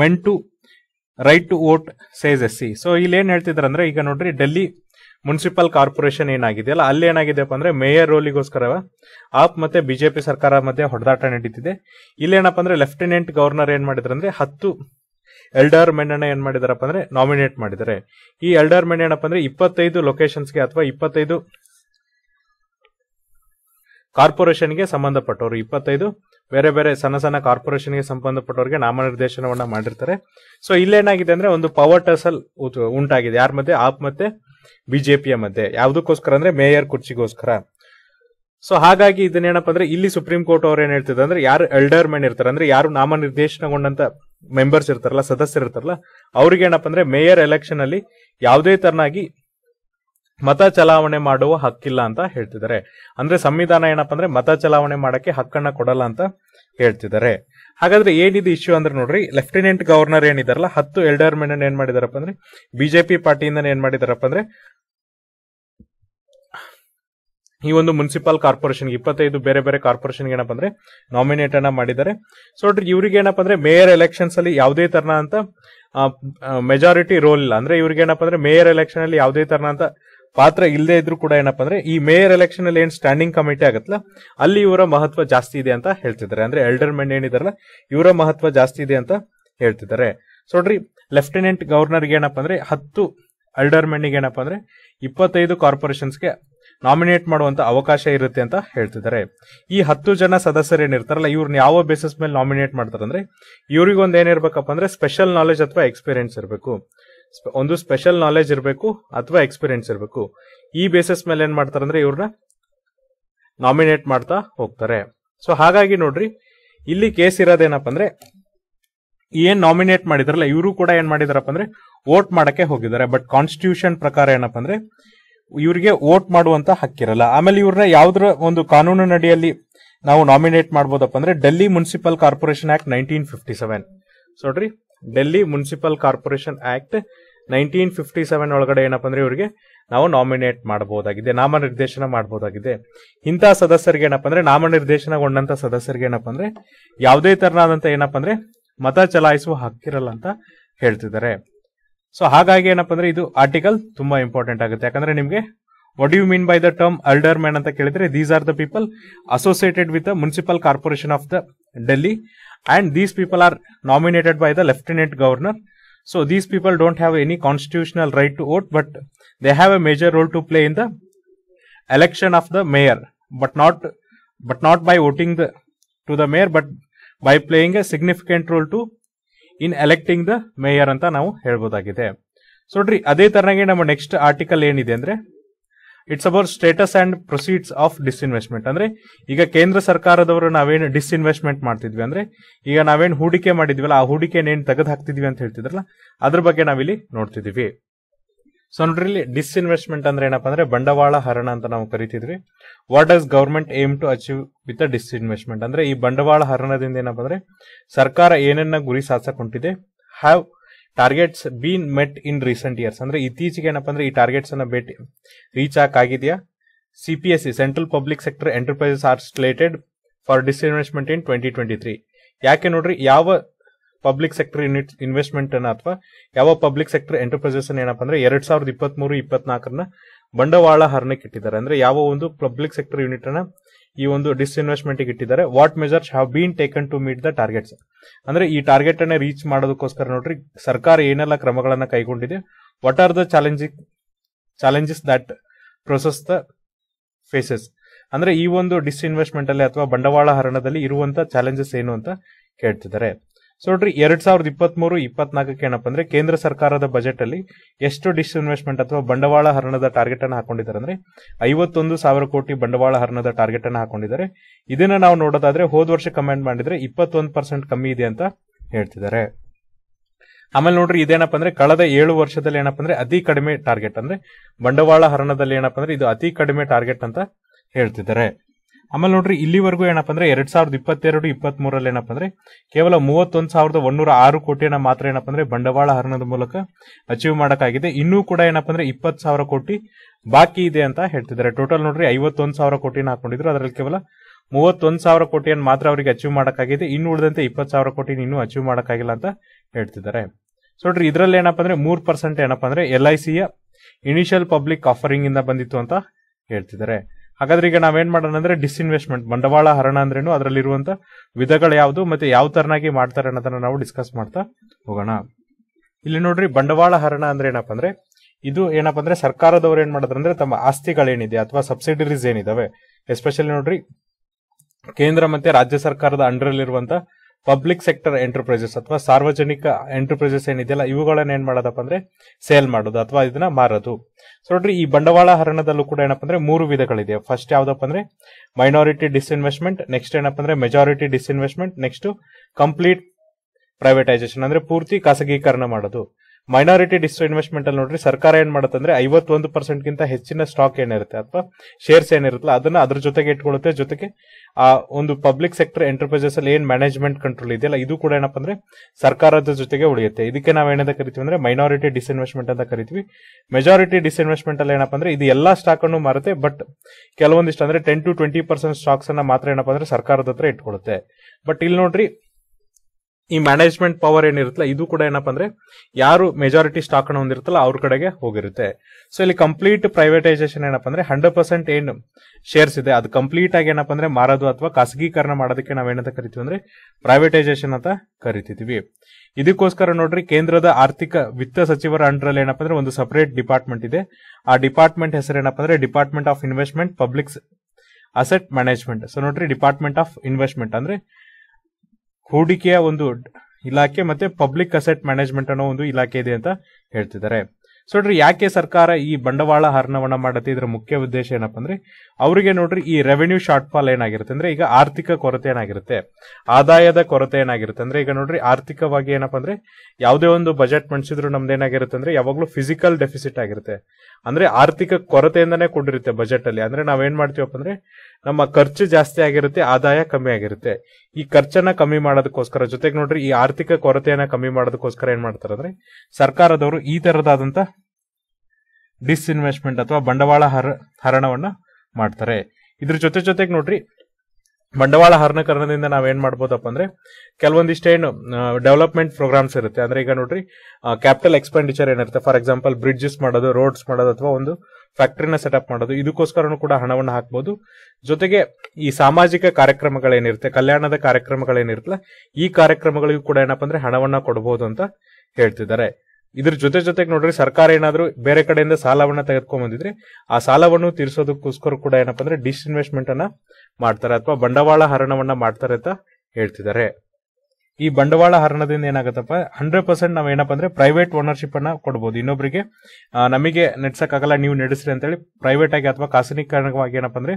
men to right to vote says S C. So ಇಲ್ಲಿ ಏನ್ ಹೇಳ್ತಿದ್ದಾರೆ ಅಂದ್ರೆ ಈಗ ನೋಡ್ರಿ ಡೆಲ್ಲಿ ಮುನ್ಸಿಪಲ್ ಕಾರ್ಪೊರೇಷನ್ ಏನಾಗಿದೆಯಲ್ಲ ಅಲ್ಲಿ ಏನಾಗಿದೆಪ್ಪ ಅಂದ್ರೆ ಮೇಯರ್ ರೋಲಿಗೋಸ್ಕರ ಆಪ್ ಮತ್ತೆ ಬಿಜೆಪಿ ಸರ್ಕಾರ ಮಧ್ಯೆ ಹೊಡೆದಾಟ ನಡೀತಿದೆ. ಇಲ್ಲಿ ಏನಪ್ಪ ಅಂದ್ರೆ ಲೆಫ್ಟಿನೆಂಟ್ ಗವರ್ನರ್ ಏನ್ ಮಾಡಿದಾರೆ ಅಂದ್ರೆ 10 ಎಲ್ಡರ್ ಮೆನ್ ಅನ್ನ ಏನ್ ಮಾಡಿದಾರಪ್ಪ ಅಂದ್ರೆ ನಾಮಿನೇಟ್ ಮಾಡಿದ್ದಾರೆ. ಈ ಎಲ್ಡರ್ ಮೆನ್ ಏನಪ್ಪ ಅಂದ್ರೆ 25 ಲೊಕೇಶನ್ಸ್ ಗೆ ಅಥವಾ 25 ಕಾರ್ಪೊರೇಷನ್ಗೆ ಸಂಬಂಧಪಟ್ಟವರು 25 ಬೇರೆ ಬೇರೆ ಸಣ್ಣ ಸಣ್ಣ ಕಾರ್ಪೊರೇಷನ್ಗೆ ಸಂಬಂಧಪಟ್ಟವರಿಗೆ ನಾಮನಿರ್ದೇಶನವನ್ನ ಮಾಡಿರ್ತಾರೆ. ಸೊ ಇಲ್ಲೇನಾಗಿದೆ ಅಂದ್ರೆ ಒಂದು ಪವರ್ ಟಸಲ್ ಉಂಟಾಗಿದೆ ಯಾರ ಮಧ್ಯೆ ಆಪ್ ಮತ್ತೆ ಬಿಜೆಪಿಯ ಮಧ್ಯೆ, ಯಾವುದಕ್ಕೋಸ್ಕರ ಅಂದ್ರೆ ಮೇಯರ್ ಕುರ್ಚಿಗೋಸ್ಕರ. ಸೊ ಹಾಗಾಗಿ ಇದನ್ನೇನಪ್ಪ ಅಂದ್ರೆ ಇಲ್ಲಿ ಸುಪ್ರೀಂ ಕೋರ್ಟ್ ಅವ್ರು ಏನ್ ಹೇಳ್ತಿದ್ರು ಅಂದ್ರೆ ಯಾರು ಎಲ್ಡರ್ ಮೆನ್ ಇರ್ತಾರೆ ಅಂದ್ರೆ ಯಾರು ನಾಮನಿರ್ದೇಶನಗೊಂಡಂತ ಮೆಂಬರ್ಸ್ ಇರ್ತಾರಲ್ಲ ಸದಸ್ಯರು ಇರ್ತಾರಲ್ಲ ಅವ್ರಿಗೆ ಏನಪ್ಪ ಅಂದ್ರೆ ಮೇಯರ್ ಎಲೆಕ್ಷನ್ ಅಲ್ಲಿ ಯಾವುದೇ ತರನಾಗಿ ಮತ ಚಲಾವಣೆ ಮಾಡುವ ಹಕ್ಕಿಲ್ಲ ಅಂತ ಹೇಳ್ತಿದ್ದಾರೆ. ಅಂದ್ರೆ ಸಂವಿಧಾನ ಏನಪ್ಪ ಅಂದ್ರೆ ಮತ ಚಲಾವಣೆ ಮಾಡಕ್ಕೆ ಹಕ್ಕನ್ನ ಕೊಡಲ್ಲ ಅಂತ ಹೇಳ್ತಿದ್ದಾರೆ. ಹಾಗಾದ್ರೆ ಏನಿದೆ ಇಶ್ಯೂ ಅಂದ್ರೆ ನೋಡ್ರಿ ಲೆಫ್ಟಿನೆಂಟ್ ಗವರ್ನರ್ ಏನಿದಾರಲ್ಲ 10 ಎಲ್ಡರ್ ಮೆನ್ ಅನ್ನ ಏನ್ ಮಾಡಿದಾರಪ್ಪ ಅಂದ್ರೆ ಬಿಜೆಪಿ ಪಾರ್ಟಿಯಿಂದ ಏನ್ ಮಾಡಿದಾರಪ್ಪ ಅಂದ್ರೆ ಈ ಒಂದು ಮುನ್ಸಿಪಲ್ ಕಾರ್ಪೊರೇಷನ್ 25 ಬೇರೆ ಬೇರೆ ಕಾರ್ಪೊರೇಷನ್ ಏನಪ್ಪ ಅಂದ್ರೆ ನಾಮಿನೇಟ್ ಅನ್ನ ಮಾಡಿದ್ದಾರೆ. ಸೊ ನೋಡ್ರಿ ಇವ್ರಿಗೆ ಏನಪ್ಪ ಅಂದ್ರೆ ಮೇಯರ್ ಎಲೆಕ್ಷನ್ಸ್ ಅಲ್ಲಿ ಯಾವುದೇ ತರನ ಅಂತ ಮೆಜಾರಿಟಿ ರೋಲ್ ಇಲ್ಲ ಅಂದ್ರೆ ಇವ್ರಿಗೆ ಏನಪ್ಪ ಅಂದ್ರೆ ಮೇಯರ್ ಎಲೆಕ್ಷನ್ ಅಲ್ಲಿ ಯಾವುದೇ ತರನ ಅಂತ ಪಾತ್ರ ಇಲ್ಲದೆ ಇದ್ರು ಕೂಡ ಏನಪ್ಪ ಅಂದ್ರೆ ಈ ಮೇಯರ್ ಎಲೆಕ್ಷನ್ ಅಲ್ಲಿ ಏನ್ ಸ್ಟ್ಯಾಂಡಿಂಗ್ ಕಮಿಟಿ ಆಗತ್ತಲ್ಲ ಅಲ್ಲಿ ಇವರ ಮಹತ್ವ ಜಾಸ್ತಿ ಇದೆ ಅಂತ ಹೇಳ್ತಿದ್ದಾರೆ. ಅಂದ್ರೆ ಎಲ್ಡರ್ ಮೆನ್ ಏನಿದಾರಲ್ಲ ಇವರ ಮಹತ್ವ ಜಾಸ್ತಿ ಇದೆ ಅಂತ ಹೇಳ್ತಿದ್ದಾರೆ. ಸೊ ನೋಡ್ರಿ ಲೆಫ್ಟಿನೆಂಟ್ ಗವರ್ನರ್ಗೆ ಏನಪ್ಪ ಅಂದ್ರೆ 10 ಎಲ್ಡರ್ ಮೆನ್ ಗೆ ಏನಪ್ಪ ಅಂದ್ರೆ 25 ಕಾರ್ಪೊರೇಷನ್ಸ್ಗೆ ನಾಮಿನೇಟ್ ಮಾಡುವಂತ ಅವಕಾಶ ಇರುತ್ತೆ ಅಂತ ಹೇಳ್ತಿದ್ದಾರೆ. ಈ 10 ಜನ ಸದಸ್ಯರು ಏನಿರ್ತಾರಲ್ಲ ಇವ್ರನ್ನ ಯಾವ ಬೇಸಿಸ್ ಮೇಲೆ ನಾಮಿನೇಟ್ ಮಾಡ್ತಾರೆ ಅಂದ್ರೆ ಇವ್ರಿಗೊಂದು ಏನಿರ್ಬೇಕಪ್ಪ ಅಂದ್ರೆ ಸ್ಪೆಷಲ್ ನಾಲೆಜ್ ಅಥವಾ ಎಕ್ಸ್ಪೀರಿಯನ್ಸ್ ಇರಬೇಕು, ಒಂದು ಸ್ಪೆಷಲ್ ನಾಲೆಜ್ ಇರಬೇಕು ಅಥವಾ ಎಕ್ಸ್ಪೀರಿಯನ್ಸ್ ಇರಬೇಕು. ಈ ಬೇಸಿಸ್ ಮೇಲೆ ಏನ್ ಮಾಡ್ತಾರೆ ಅಂದ್ರೆ ಇವ್ರನ್ನ ನಾಮಿನೇಟ್ ಮಾಡ್ತಾ ಹೋಗ್ತಾರೆ. ಸೊ ಹಾಗಾಗಿ ನೋಡ್ರಿ ಇಲ್ಲಿ ಕೇಸ್ ಇರೋದೇನಪ್ಪ ಅಂದ್ರೆ ಏನ್ ನಾಮಿನೇಟ್ ಮಾಡಿದಾರಲ್ಲ ಇವರು ಕೂಡ ಏನ್ ಮಾಡಿದಾರಪ್ಪ ಅಂದ್ರೆ ವೋಟ್ ಮಾಡಕ್ಕೆ ಹೋಗಿದ್ದಾರೆ. ಬಟ್ ಕಾನ್ಸ್ಟಿಟ್ಯೂಷನ್ ಪ್ರಕಾರ ಏನಪ್ಪ ಅಂದ್ರೆ ಇವ್ರಿಗೆ ವೋಟ್ ಮಾಡುವಂತ ಹಕ್ಕಿರಲ್ಲ. ಆಮೇಲೆ ಇವ್ರನ್ನ ಯಾವ್ದ್ರ ಒಂದು ಕಾನೂನಿನ ಅಡಿಯಲ್ಲಿ ನಾವು ನಾಮಿನೇಟ್ ಮಾಡ್ಬೋದಪ್ಪ ಅಂದ್ರೆ Delhi municipal corporation act 1957. So ನೋಡ್ರಿ ಡೆಲ್ಲಿ ಮುನ್ಸಿಪಲ್ ಕಾರ್ಪೊರೇಷನ್ ಆಕ್ಟ್ 1957 ಒಳಗಡೆ ಏನಪ್ಪ ಅಂದ್ರೆ ಇವರಿಗೆ ನಾವು ನಾಮಿನೇಟ್ ಮಾಡಬಹುದಾಗಿದೆ, ನಾಮನಿರ್ದೇಶನ ಮಾಡಬಹುದಾಗಿದೆ. ಇಂತಹ ಸದಸ್ಯರಿಗೆ ಏನಪ್ಪ ಅಂದ್ರೆ ನಾಮನಿರ್ದೇಶನಗೊಂಡಂತ ಸದಸ್ಯರಿಗೆ ಏನಪ್ಪ ಅಂದ್ರೆ ಯಾವುದೇ ತರನಾದಂತ ಏನಪ್ಪ ಅಂದ್ರೆ ಮತ ಚಲಾಯಿಸುವ ಹಕ್ಕಿರಲ್ಲ ಅಂತ ಹೇಳ್ತಿದ್ದಾರೆ. ಸೊ ಹಾಗಾಗಿ ಏನಪ್ಪ ಅಂದ್ರೆ ಇದು ಆರ್ಟಿಕಲ್ ತುಂಬಾ ಇಂಪಾರ್ಟೆಂಟ್ ಆಗುತ್ತೆ. ಯಾಕಂದ್ರೆ ನಿಮಗೆ what you mean by the term alderman ಅಂತ ಕೇಳಿದ್ರೆ these are the people associated with the municipal corporation of the Delhi and these people are nominated by the lieutenant governor. So these people don't have any constitutional right to vote but they have a major role to play in the election of the mayor, but not by voting to the mayor, but by playing a significant role in electing the mayor anta ನಾವು ಹೇಳಬಹುದಾಗಿದೆ. So ನೋಡ್ರಿ ಅದೇ ತರನಾಗಿ ನಮ್ಮ next article ಏನಿದೆ ಅಂದ್ರೆ it's about status and proceeds of disinvestment. ಅಂದ್ರೆ ಈಗ ಕೇಂದ್ರ ಸರ್ಕಾರದವರು ನಾವೇನು ಡಿಸ್ಇನ್ವೆಸ್ಟ್ಮೆಂಟ್ ಮಾಡ್ತಿದ್ವಿ ಅಂದ್ರೆ ಈಗ ನಾವೇನು ಹೂಡಿಕೆ ಮಾಡಿದ್ವಲ್ಲ ಆ ಹೂಡಿಕೆ ಏನ್ ತೆಗೆದು ಹಾಕ್ತಿದ್ವಿ ಅಂತ ಹೇಳ್ತಿದ್ರಲ್ಲ ಅದ್ರ ಬಗ್ಗೆ ನಾವಿಲ್ಲಿ ನೋಡ್ತಿದೀವಿ. ಸೊ ನೋಡ್ರಿ ಇಲ್ಲಿ ಡಿಸ್ಇನ್ವೆಸ್ಟ್ಮೆಂಟ್ ಅಂದ್ರೆ ಏನಪ್ಪಾ ಅಂದ್ರೆ ಬಂಡವಾಳ ಹರಣ ಅಂತ ನಾವು ಕರಿತಿದ್ವಿ. What does government aim to achieve with the disinvestment ಅಂದ್ರೆ ಈ ಬಂಡವಾಳ ಹರಣದಿಂದ ಏನಪ್ಪಾ ಅಂದ್ರೆ ಸರ್ಕಾರ ಏನನ್ನ ಗುರಿ ಸಾಧಿಸಕೊಂಡಿದೆ, have targets been met in recent years ಅಂದ್ರೆ ಇತ್ತೀಚೆಗೆ ಏನಪ್ಪಾ ಅಂದ್ರೆ ಈ ಟಾರ್ಗೆಟ್ಸ್ ಅನ್ನ ಭೇಟಿ ರೀಚ್ ಆಗಿದೆಯಾ. CPSE central public sector enterprises are slated for disinvestment in 2023. ಯಾಕೆ ನೋಡ್ರಿ ಯಾವ ಪಬ್ಲಿಕ್ ಸೆಕ್ಟರ್ ಯೂನಿಟ್ ಇನ್ವೆಸ್ಟ್ಮೆಂಟ್ ಅನ್ನ ಅಥವಾ ಯಾವ ಪಬ್ಲಿಕ್ ಸೆಕ್ಟರ್ ಎಂಟರ್ಪ್ರೈಸಸ್ ಏನಪ್ಪಾ ಅಂದ್ರೆ 2023-24 ಬಂಡವಾಳ ಹರಣಕ್ಕೆ ಇಟ್ಟಿದ್ದಾರೆ. ಅಂದ್ರೆ ಯಾವ ಒಂದು ಪಬ್ಲಿಕ್ ಸೆಕ್ಟರ್ ಯೂನಿಟ್ ಅನ್ನ ಈ ಒಂದು ಡಿಸ್ಇನ್ವೆಸ್ಟ್ಮೆಂಟ್ ಇಟ್ಟಿದ್ದಾರೆ. What measures have been taken to meet the targets ಅಂದ್ರೆ ಈ ಟಾರ್ಗೆಟ್ ಅನ್ನ ರೀಚ್ ಮಾಡೋದಕ್ಕೋಸ್ಕರ ನೋಡ್ರಿ ಸರ್ಕಾರ ಏನೆಲ್ಲ ಕ್ರಮಗಳನ್ನ ಕೈಗೊಂಡಿದೆ. What are the challenges that process the faces ಅಂದ್ರೆ ಈ ಒಂದು ಡಿಸ್ಇನ್ವೆಸ್ಟ್ಮೆಂಟ್ ಅಲ್ಲಿ ಅಥವಾ ಬಂಡವಾಳ ಹರಣದಲ್ಲಿ ಇರುವಂತ ಚಾಲೆಂಜಸ್ ಏನು ಅಂತ ಕೇಳ್ತಿದ್ದಾರೆ. ಸೊ ನೋಡ್ರಿ 2023-24 ಏನಪ್ಪಾ ಅಂದ್ರೆ ಕೇಂದ್ರ ಸರ್ಕಾರದ ಬಜೆಟ್ ಅಲ್ಲಿ ಎಷ್ಟು ಡಿಸ್ಇನ್ವೆಸ್ಟ್ಮೆಂಟ್ ಅಥವಾ ಬಂಡವಾಳ ಹರಣದ ಟಾರ್ಗೆಟ್ ಅನ್ನು ಹಾಕೊಂಡಿದ್ದಾರೆ ಅಂದ್ರೆ 51,000 ಕೋಟಿ ಬಂಡವಾಳ ಹರಣದ ಟಾರ್ಗೆಟ್ ಅನ್ನು ಹಾಕೊಂಡಿದ್ದಾರೆ. ಇದನ್ನ ನಾವು ನೋಡೋದಾದ್ರೆ ಹೋದ ವರ್ಷ ಕಮೆಂಟ್ ಮಾಡಿದ್ರೆ 21% ಕಮ್ಮಿ ಇದೆ ಅಂತ ಹೇಳ್ತಿದ್ದಾರೆ. ಆಮೇಲೆ ನೋಡ್ರಿ ಇದೇನಪ್ಪ ಅಂದ್ರೆ ಕಳೆದ 7 ವರ್ಷದಲ್ಲಿ ಏನಪ್ಪಾ ಅಂದ್ರೆ ಅತಿ ಕಡಿಮೆ ಟಾರ್ಗೆಟ್ ಅಂದ್ರೆ ಬಂಡವಾಳ ಹರಣದಲ್ಲಿ ಏನಪ್ಪಾ ಅಂದ್ರೆ ಇದು ಅತಿ ಕಡಿಮೆ ಟಾರ್ಗೆಟ್ ಅಂತ ಹೇಳ್ತಿದ್ದಾರೆ. ಆಮೇಲೆ ನೋಡ್ರಿ ಇಲ್ಲಿವರೆಗೂ ಏನಪ್ಪಾ ಅಂದ್ರೆ 2022-23 ಏನಪ್ಪಾ ಅಂದ್ರೆ ಕೇವಲ 31,106 ಕೋಟಿಯನ್ನ ಮಾತ್ರ ಏನಪ್ಪಾ ಅಂದ್ರೆ ಬಂಡವಾಳ ಹರಣದ ಮೂಲಕ ಅಚೀವ್ ಮಾಡಕ್ಕಾಗಿದೆ. ಇನ್ನೂ ಕೂಡ ಏನಪ್ಪಾ ಅಂದ್ರೆ 20,000 ಕೋಟಿ ಬಾಕಿ ಇದೆ ಅಂತ ಹೇಳ್ತಿದ್ದಾರೆ. ಟೋಟಲ್ ನೋಡ್ರಿ 51,000 ಕೋಟಿಯನ್ನು ಹಾಕೊಂಡಿದ್ರು ಅದರಲ್ಲಿ ಕೇವಲ 31,000 ಕೋಟಿಯನ್ನು ಮಾತ್ರ ಅವರಿಗೆ ಅಚೀವ್ ಮಾಡಕ್ಕಾಗಿದೆ. ಇನ್ನು ಉಳಿದಂತೆ 20,000 ಕೋಟಿ ಇನ್ನೂ ಅಚೀವ್ ಮಾಡಕ್ಕಾಗಿಲ್ಲ ಅಂತ ಹೇಳ್ತಿದ್ದಾರೆ. ಸೊ ನೋಡ್ರಿ ಇದರಲ್ಲಿ ಏನಪ್ಪಾ ಅಂದ್ರೆ 3% ಏನಪ್ಪಾ ಅಂದ್ರೆ LICಯ ಇನಿಷಿಯಲ್ ಪಬ್ಲಿಕ್ ಆಫರಿಂಗ್ ಇಂದ ಬಂದಿತ್ತು ಅಂತ ಹೇಳ್ತಿದ್ದಾರೆ. ಹಾಗಾದ್ರೆ ಈಗ ನಾವೇನ್ ಮಾಡೋಣ ಅಂದ್ರೆ ಡಿಸ್ಇನ್ವೆಸ್ಟ್ಮೆಂಟ್ ಬಂಡವಾಳ ಹರಣ ಅಂದ್ರೇನು, ಅದರಲ್ಲಿರುವಂತ ವಿಧಗಳು ಯಾವುದು ಮತ್ತೆ ಯಾವ ತರನಾಗಿ ಮಾಡ್ತಾರೆ ಅನ್ನೋದನ್ನ ನಾವು ಡಿಸ್ಕಸ್ ಮಾಡ್ತಾ ಹೋಗೋಣ. ಇಲ್ಲಿ ನೋಡ್ರಿ ಬಂಡವಾಳ ಹರಣ ಅಂದ್ರೆ ಏನಪ್ಪಾ ಅಂದ್ರೆ ಇದು ಏನಪ್ಪಾ ಅಂದ್ರೆ ಸರ್ಕಾರದವ್ರು ಏನ್ ಮಾಡಿದ್ರೆ ಅಂದ್ರೆ ತಮ್ಮ ಆಸ್ತಿಗಳೇನಿದೆ ಅಥವಾ ಸಬ್ಸಿಡರೀಸ್ ಏನಿದಾವೆ ಎಸ್ಪೆಷಲಿ ನೋಡ್ರಿ ಕೇಂದ್ರ ಮತ್ತೆ ರಾಜ್ಯ ಸರ್ಕಾರದ ಅಂಡರಲ್ಲಿರುವಂತ ಪಬ್ಲಿಕ್ ಸೆಕ್ಟರ್ ಎಂಟರ್ಪ್ರೈಸಸ್ ಅಥವಾ ಸಾರ್ವಜನಿಕ ಎಂಟರ್ಪ್ರೈಸಸ್ ಏನಿದೆಯಲ್ಲ ಇವುಗಳನ್ನ ಏನ್ ಮಾಡೋದಪ್ಪ ಅಂದ್ರೆ ಸೇಲ್ ಮಾಡೋದು ಅಥವಾ ಇದನ್ನ ಮಾರೋದು. ಸೊ ನೋಡ್ರಿ ಈ ಬಂಡವಾಳ ಹರಣದಲ್ಲೂ ಕೂಡ ಏನಪ್ಪಾ ಅಂದ್ರೆ 3 ವಿಧಗಳಿದೆ. ಫಸ್ಟ್ ಯಾವ್ದಪ್ಪ ಅಂದ್ರೆ ಮೈನಾರಿಟಿ ಡಿಸ್ಇನ್ವೆಸ್ಟ್ಮೆಂಟ್, ನೆಕ್ಸ್ಟ್ ಏನಪ್ಪಾ ಅಂದ್ರೆ majority disinvestment, next complete privatisation ಅಂದ್ರೆ ಪೂರ್ತಿ ಖಾಸಗೀಕರಣ ಮಾಡೋದು. ಮೈನಾರಿಟಿ ಡಿಸ್ಇನ್ವೆಸ್ಟ್ಮೆಂಟ್ ಅಲ್ಲಿ ನೋಡ್ರಿ ಸರ್ಕಾರ ಏನ್ ಮಾಡುತ್ತೆ ಅಂದ್ರೆ 51%ಗಿಂತ ಹೆಚ್ಚಿನ ಸ್ಟಾಕ್ ಏನಿರುತ್ತೆ ಅಥವಾ ಶೇರ್ಸ್ ಏನಿರುತ್ತಲ್ಲ ಅದನ್ನ ಅದ್ರ ಜೊತೆಗೆ ಇಟ್ಕೊಳ್ಳುತ್ತೆ. ಜೊತೆಗೆ ಆ ಒಂದು ಪಬ್ಲಿಕ್ ಸೆಕ್ಟರ್ ಎಂಟರ್ಪ್ರೈಸಸ್ ಅಲ್ಲಿ ಏನ್ ಮ್ಯಾನೇಜ್ಮೆಂಟ್ ಕಂಟ್ರೋಲ್ ಇದೆಯಲ್ಲ ಇದು ಕೂಡ ಏನಪ್ಪಾ ಅಂದ್ರೆ ಸರ್ಕಾರದ ಜೊತೆಗೆ ಉಳಿಯುತ್ತೆ. ಇದಕ್ಕೆ ನಾವ್ ಏನಂತ ಕರಿತೀವಿ ಅಂದ್ರೆ ಮೈನಾರಿಟಿ ಡಿಸ್ಇನ್ವೆಸ್ಟ್ಮೆಂಟ್ ಅಂತ ಕರಿತೀವಿ. ಮೆಜಾರಿಟಿ ಡಿಸ್ಇನ್ವೆಸ್ಟ್ಮೆಂಟ್ ಅಲ್ಲಿ ಏನಪ್ಪಾ ಅಂದ್ರೆ ಇದು ಎಲ್ಲಾ ಸ್ಟಾಕ್ ಅನ್ನು ಮಾರುತ್ತೆ, ಬಟ್ ಕೆಲವೊಂದಿಷ್ಟು ಅಂದ್ರೆ 10-20% ಸ್ಟಾಕ್ಸ್ ಅನ್ನ ಮಾತ್ರ ಏನಪ್ಪಾ ಅಂದ್ರೆ ಸರ್ಕಾರದ ಹತ್ರ ಇಟ್ಕೊಳ್ಳುತ್ತೆ. ಬಟ್ ಇಲ್ಲಿ ನೋಡ್ರಿ ಈ ಮ್ಯಾನೇಜ್ಮೆಂಟ್ ಪವರ್ ಏನಿರುತ್ತಲ್ಲ ಇದು ಕೂಡ ಏನಪ್ಪಾ ಅಂದ್ರೆ ಯಾರು ಮೆಜಾರಿಟಿ ಸ್ಟಾಕ್ ಅನ್ನು ಹೊಂದಿರುತ್ತಲ್ಲ ಅವ್ರ ಕಡೆಗೆ ಹೋಗಿರುತ್ತೆ. ಸೊ ಇಲ್ಲಿ ಕಂಪ್ಲೀಟ್ ಪ್ರೈವೇಟೈಸೇಷನ್ ಏನಪ್ಪಾ ಅಂದ್ರೆ 100% ಏನ್ ಶೇರ್ಸ್ ಇದೆ ಅದು ಕಂಪ್ಲೀಟ್ ಆಗಿ ಏನಪ್ಪಾ ಅಂದ್ರೆ ಮಾರೋದು ಅಥವಾ ಖಾಸಗೀಕರಣ ಮಾಡೋದಕ್ಕೆ ನಾವೇನಂತ ಕರಿತೀವಿ ಅಂದ್ರೆ ಪ್ರೈವೇಟೈಸೇಷನ್ ಅಂತ ಕರಿತಿದೀವಿ. ಇದಕ್ಕೋಸ್ಕರ ನೋಡ್ರಿ ಕೇಂದ್ರದ ಆರ್ಥಿಕ ವಿತ್ತ ಸಚಿವರ ಅಂಡರಲ್ಲಿ ಏನಪ್ಪಾ ಅಂದ್ರೆ ಒಂದು ಸಪರೇಟ್ ಡಿಪಾರ್ಟ್ಮೆಂಟ್ ಇದೆ. ಆ ಡಿಪಾರ್ಟ್ಮೆಂಟ್ ಹೆಸರು ಏನಪ್ಪಾ ಅಂದ್ರೆ department of investment public asset management. So ನೋಡ್ರಿ ಡಿಪಾರ್ಟ್ಮೆಂಟ್ ಆಫ್ ಇನ್ವೆಸ್ಟ್ಮೆಂಟ್ ಅಂದ್ರೆ ಹೂಡಿಕೆಯ ಒಂದು ಇಲಾಖೆ ಮತ್ತೆ ಪಬ್ಲಿಕ್ ಅಸೆಟ್ ಮ್ಯಾನೇಜ್ಮೆಂಟ್ ಅನ್ನೋ ಒಂದು ಇಲಾಖೆ ಇದೆ ಅಂತ ಹೇಳ್ತಿದ್ದಾರೆ. ಸೊ ನೋಡ್ರಿ ಯಾಕೆ ಸರ್ಕಾರ ಈ ಬಂಡವಾಳ ಹರಣವನ್ನ ಮಾಡುತ್ತೆ ಇದರ ಮುಖ್ಯ ಉದ್ದೇಶ ಏನಪ್ಪಾ ಅಂದ್ರೆ ಅವರಿಗೆ ನೋಡ್ರಿ ಈ ರೆವೆನ್ಯೂ ಶಾರ್ಟ್ ಫಾಲ್ ಏನಾಗಿರುತ್ತೆ ಅಂದ್ರೆ ಈಗ ಆರ್ಥಿಕ ಕೊರತೆ ಏನಾಗಿರುತ್ತೆ, ಆದಾಯದ ಕೊರತೆ ಏನಾಗಿರುತ್ತೆ ಅಂದ್ರೆ ಈಗ ನೋಡ್ರಿ ಆರ್ಥಿಕವಾಗಿ ಏನಪ್ಪಾ ಅಂದ್ರೆ ಯಾವುದೇ ಒಂದು ಬಜೆಟ್ ಮಂಡಿಸಿದ್ರು ನಮ್ದು ಏನಾಗಿರುತ್ತೆ ಅಂದ್ರೆ ಯಾವಾಗ್ಲೂ ಫಿಸಿಕಲ್ ಡೆಫಿಸಿಟ್ ಆಗಿರುತ್ತೆ. ಅಂದ್ರೆ ಆರ್ಥಿಕ ಕೊರತೆಯಿಂದಾನೇ ಕೂಡಿರುತ್ತೆ ಬಜೆಟ್ ಅಲ್ಲಿ. ಅಂದ್ರೆ ನಾವೇನ್ ಮಾಡ್ತೀವಪ್ಪ ಅಂದ್ರೆ ನಮ್ಮ ಖರ್ಚು ಜಾಸ್ತಿ ಆಗಿರುತ್ತೆ, ಆದಾಯ ಕಮ್ಮಿ ಆಗಿರುತ್ತೆ. ಈ ಖರ್ಚನ್ನ ಕಮ್ಮಿ ಮಾಡೋದಕ್ಕೋಸ್ಕರ ಜೊತೆಗೆ ನೋಡ್ರಿ ಈ ಆರ್ಥಿಕ ಕೊರತೆಯನ್ನ ಕಮ್ಮಿ ಮಾಡೋದಕ್ಕೋಸ್ಕರ ಏನ್ ಮಾಡ್ತಾರೆ ಅಂದ್ರೆ ಸರ್ಕಾರದವರು ಈ ತರದಾದಂತ ಡಿಸ್ಇನ್ವೆಸ್ಟ್ಮೆಂಟ್ ಅಥವಾ ಬಂಡವಾಳ ಹರಣವನ್ನ ಮಾಡ್ತಾರೆ. ಇದ್ರ ಜೊತೆಗೆ ನೋಡ್ರಿ ಬಂಡವಾಳ ಹರಣ ಕಾರಣದಿಂದ ನಾವು ಏನು ಮಾಡಬಹುದಪ್ಪ ಅಂದ್ರೆ ಕೆಲವೊಂದಿಷ್ಟೇ ಡೆವಲಪ್ಮೆಂಟ್ ಪ್ರೋಗ್ರಾಮ್ಸ್ ಇರುತ್ತೆ. ಅಂದ್ರೆ ಈಗ ನೋಡ್ರಿ ಕ್ಯಾಪಿಟಲ್ ಎಕ್ಸ್ಪೆಂಡಿಚರ್ ಏನಿರುತ್ತೆ, ಫಾರ್ ಎಕ್ಸಾಂಪಲ್ ಬ್ರಿಡ್ಜಸ್ ಮಾಡೋದು, ರೋಡ್ಸ್ ಮಾಡೋದು ಅಥವಾ ಒಂದು ಫ್ಯಾಕ್ಟರಿನ ಸೆಟಪ್ ಮಾಡೋದು, ಇದಕ್ಕೋಸ್ಕರನು ಕೂಡ ಹಣವನ್ನು ಹಾಕಬಹುದು. ಜೊತೆಗೆ ಈ ಸಾಮಾಜಿಕ ಕಾರ್ಯಕ್ರಮಗಳೇನಿರುತ್ತೆ, ಕಲ್ಯಾಣದ ಕಾರ್ಯಕ್ರಮಗಳೇನಿರುತ್ತಲ್ಲ, ಈ ಕಾರ್ಯಕ್ರಮಗಳಿಗೂ ಕೂಡ ಏನಪ್ಪ ಅಂದ್ರೆ ಹಣವನ್ನ ಕೊಡಬಹುದು ಅಂತ ಹೇಳ್ತಿದ್ದಾರೆ. ಇದ್ರ ಜೊತೆಗೆ ನೋಡ್ರಿ, ಸರ್ಕಾರ ಏನಾದ್ರು ಬೇರೆ ಕಡೆಯಿಂದ ಸಾಲವನ್ನ ತೆಗೆದುಕೊಂಡ್ ಬಂದಿದ್ರೆ ಆ ಸಾಲವನ್ನು ತೀರಿಸೋದಕ್ಕೋಸ್ಕರ ಕೂಡ ಏನಪ್ಪಾ ಅಂದ್ರೆ ಡಿಸ್ಇನ್ವೆಸ್ಟ್ಮೆಂಟ್ ಅನ್ನ ಮಾಡ್ತಾರೆ ಅಥವಾ ಬಂಡವಾಳ ಹರಣವನ್ನ ಮಾಡ್ತಾರೆ ಅಂತ ಹೇಳ್ತಿದ್ದಾರೆ. ಈ ಬಂಡವಾಳ ಹರಣದಿಂದ ಏನಾಗತ್ತಪ್ಪ, 100% ನಾವ್ ಏನಪ್ಪಾ ಅಂದ್ರೆ ಪ್ರೈವೇಟ್ ಓನರ್ಶಿಪ್ ಅನ್ನ ಕೊಡಬಹುದು. ಇನ್ನೊಬ್ಬರಿಗೆ ನಮಗೆ ನಡೆಸಕ್ಕಾಗಲ್ಲ, ನೀವು ನಡೆಸ್ರಿ ಅಂತೇಳಿ ಪ್ರೈವೇಟ್ ಆಗಿ ಅಥವಾ ಖಾಸಗೀಕರಣವಾಗಿ ಏನಪ್ಪಾ ಅಂದ್ರೆ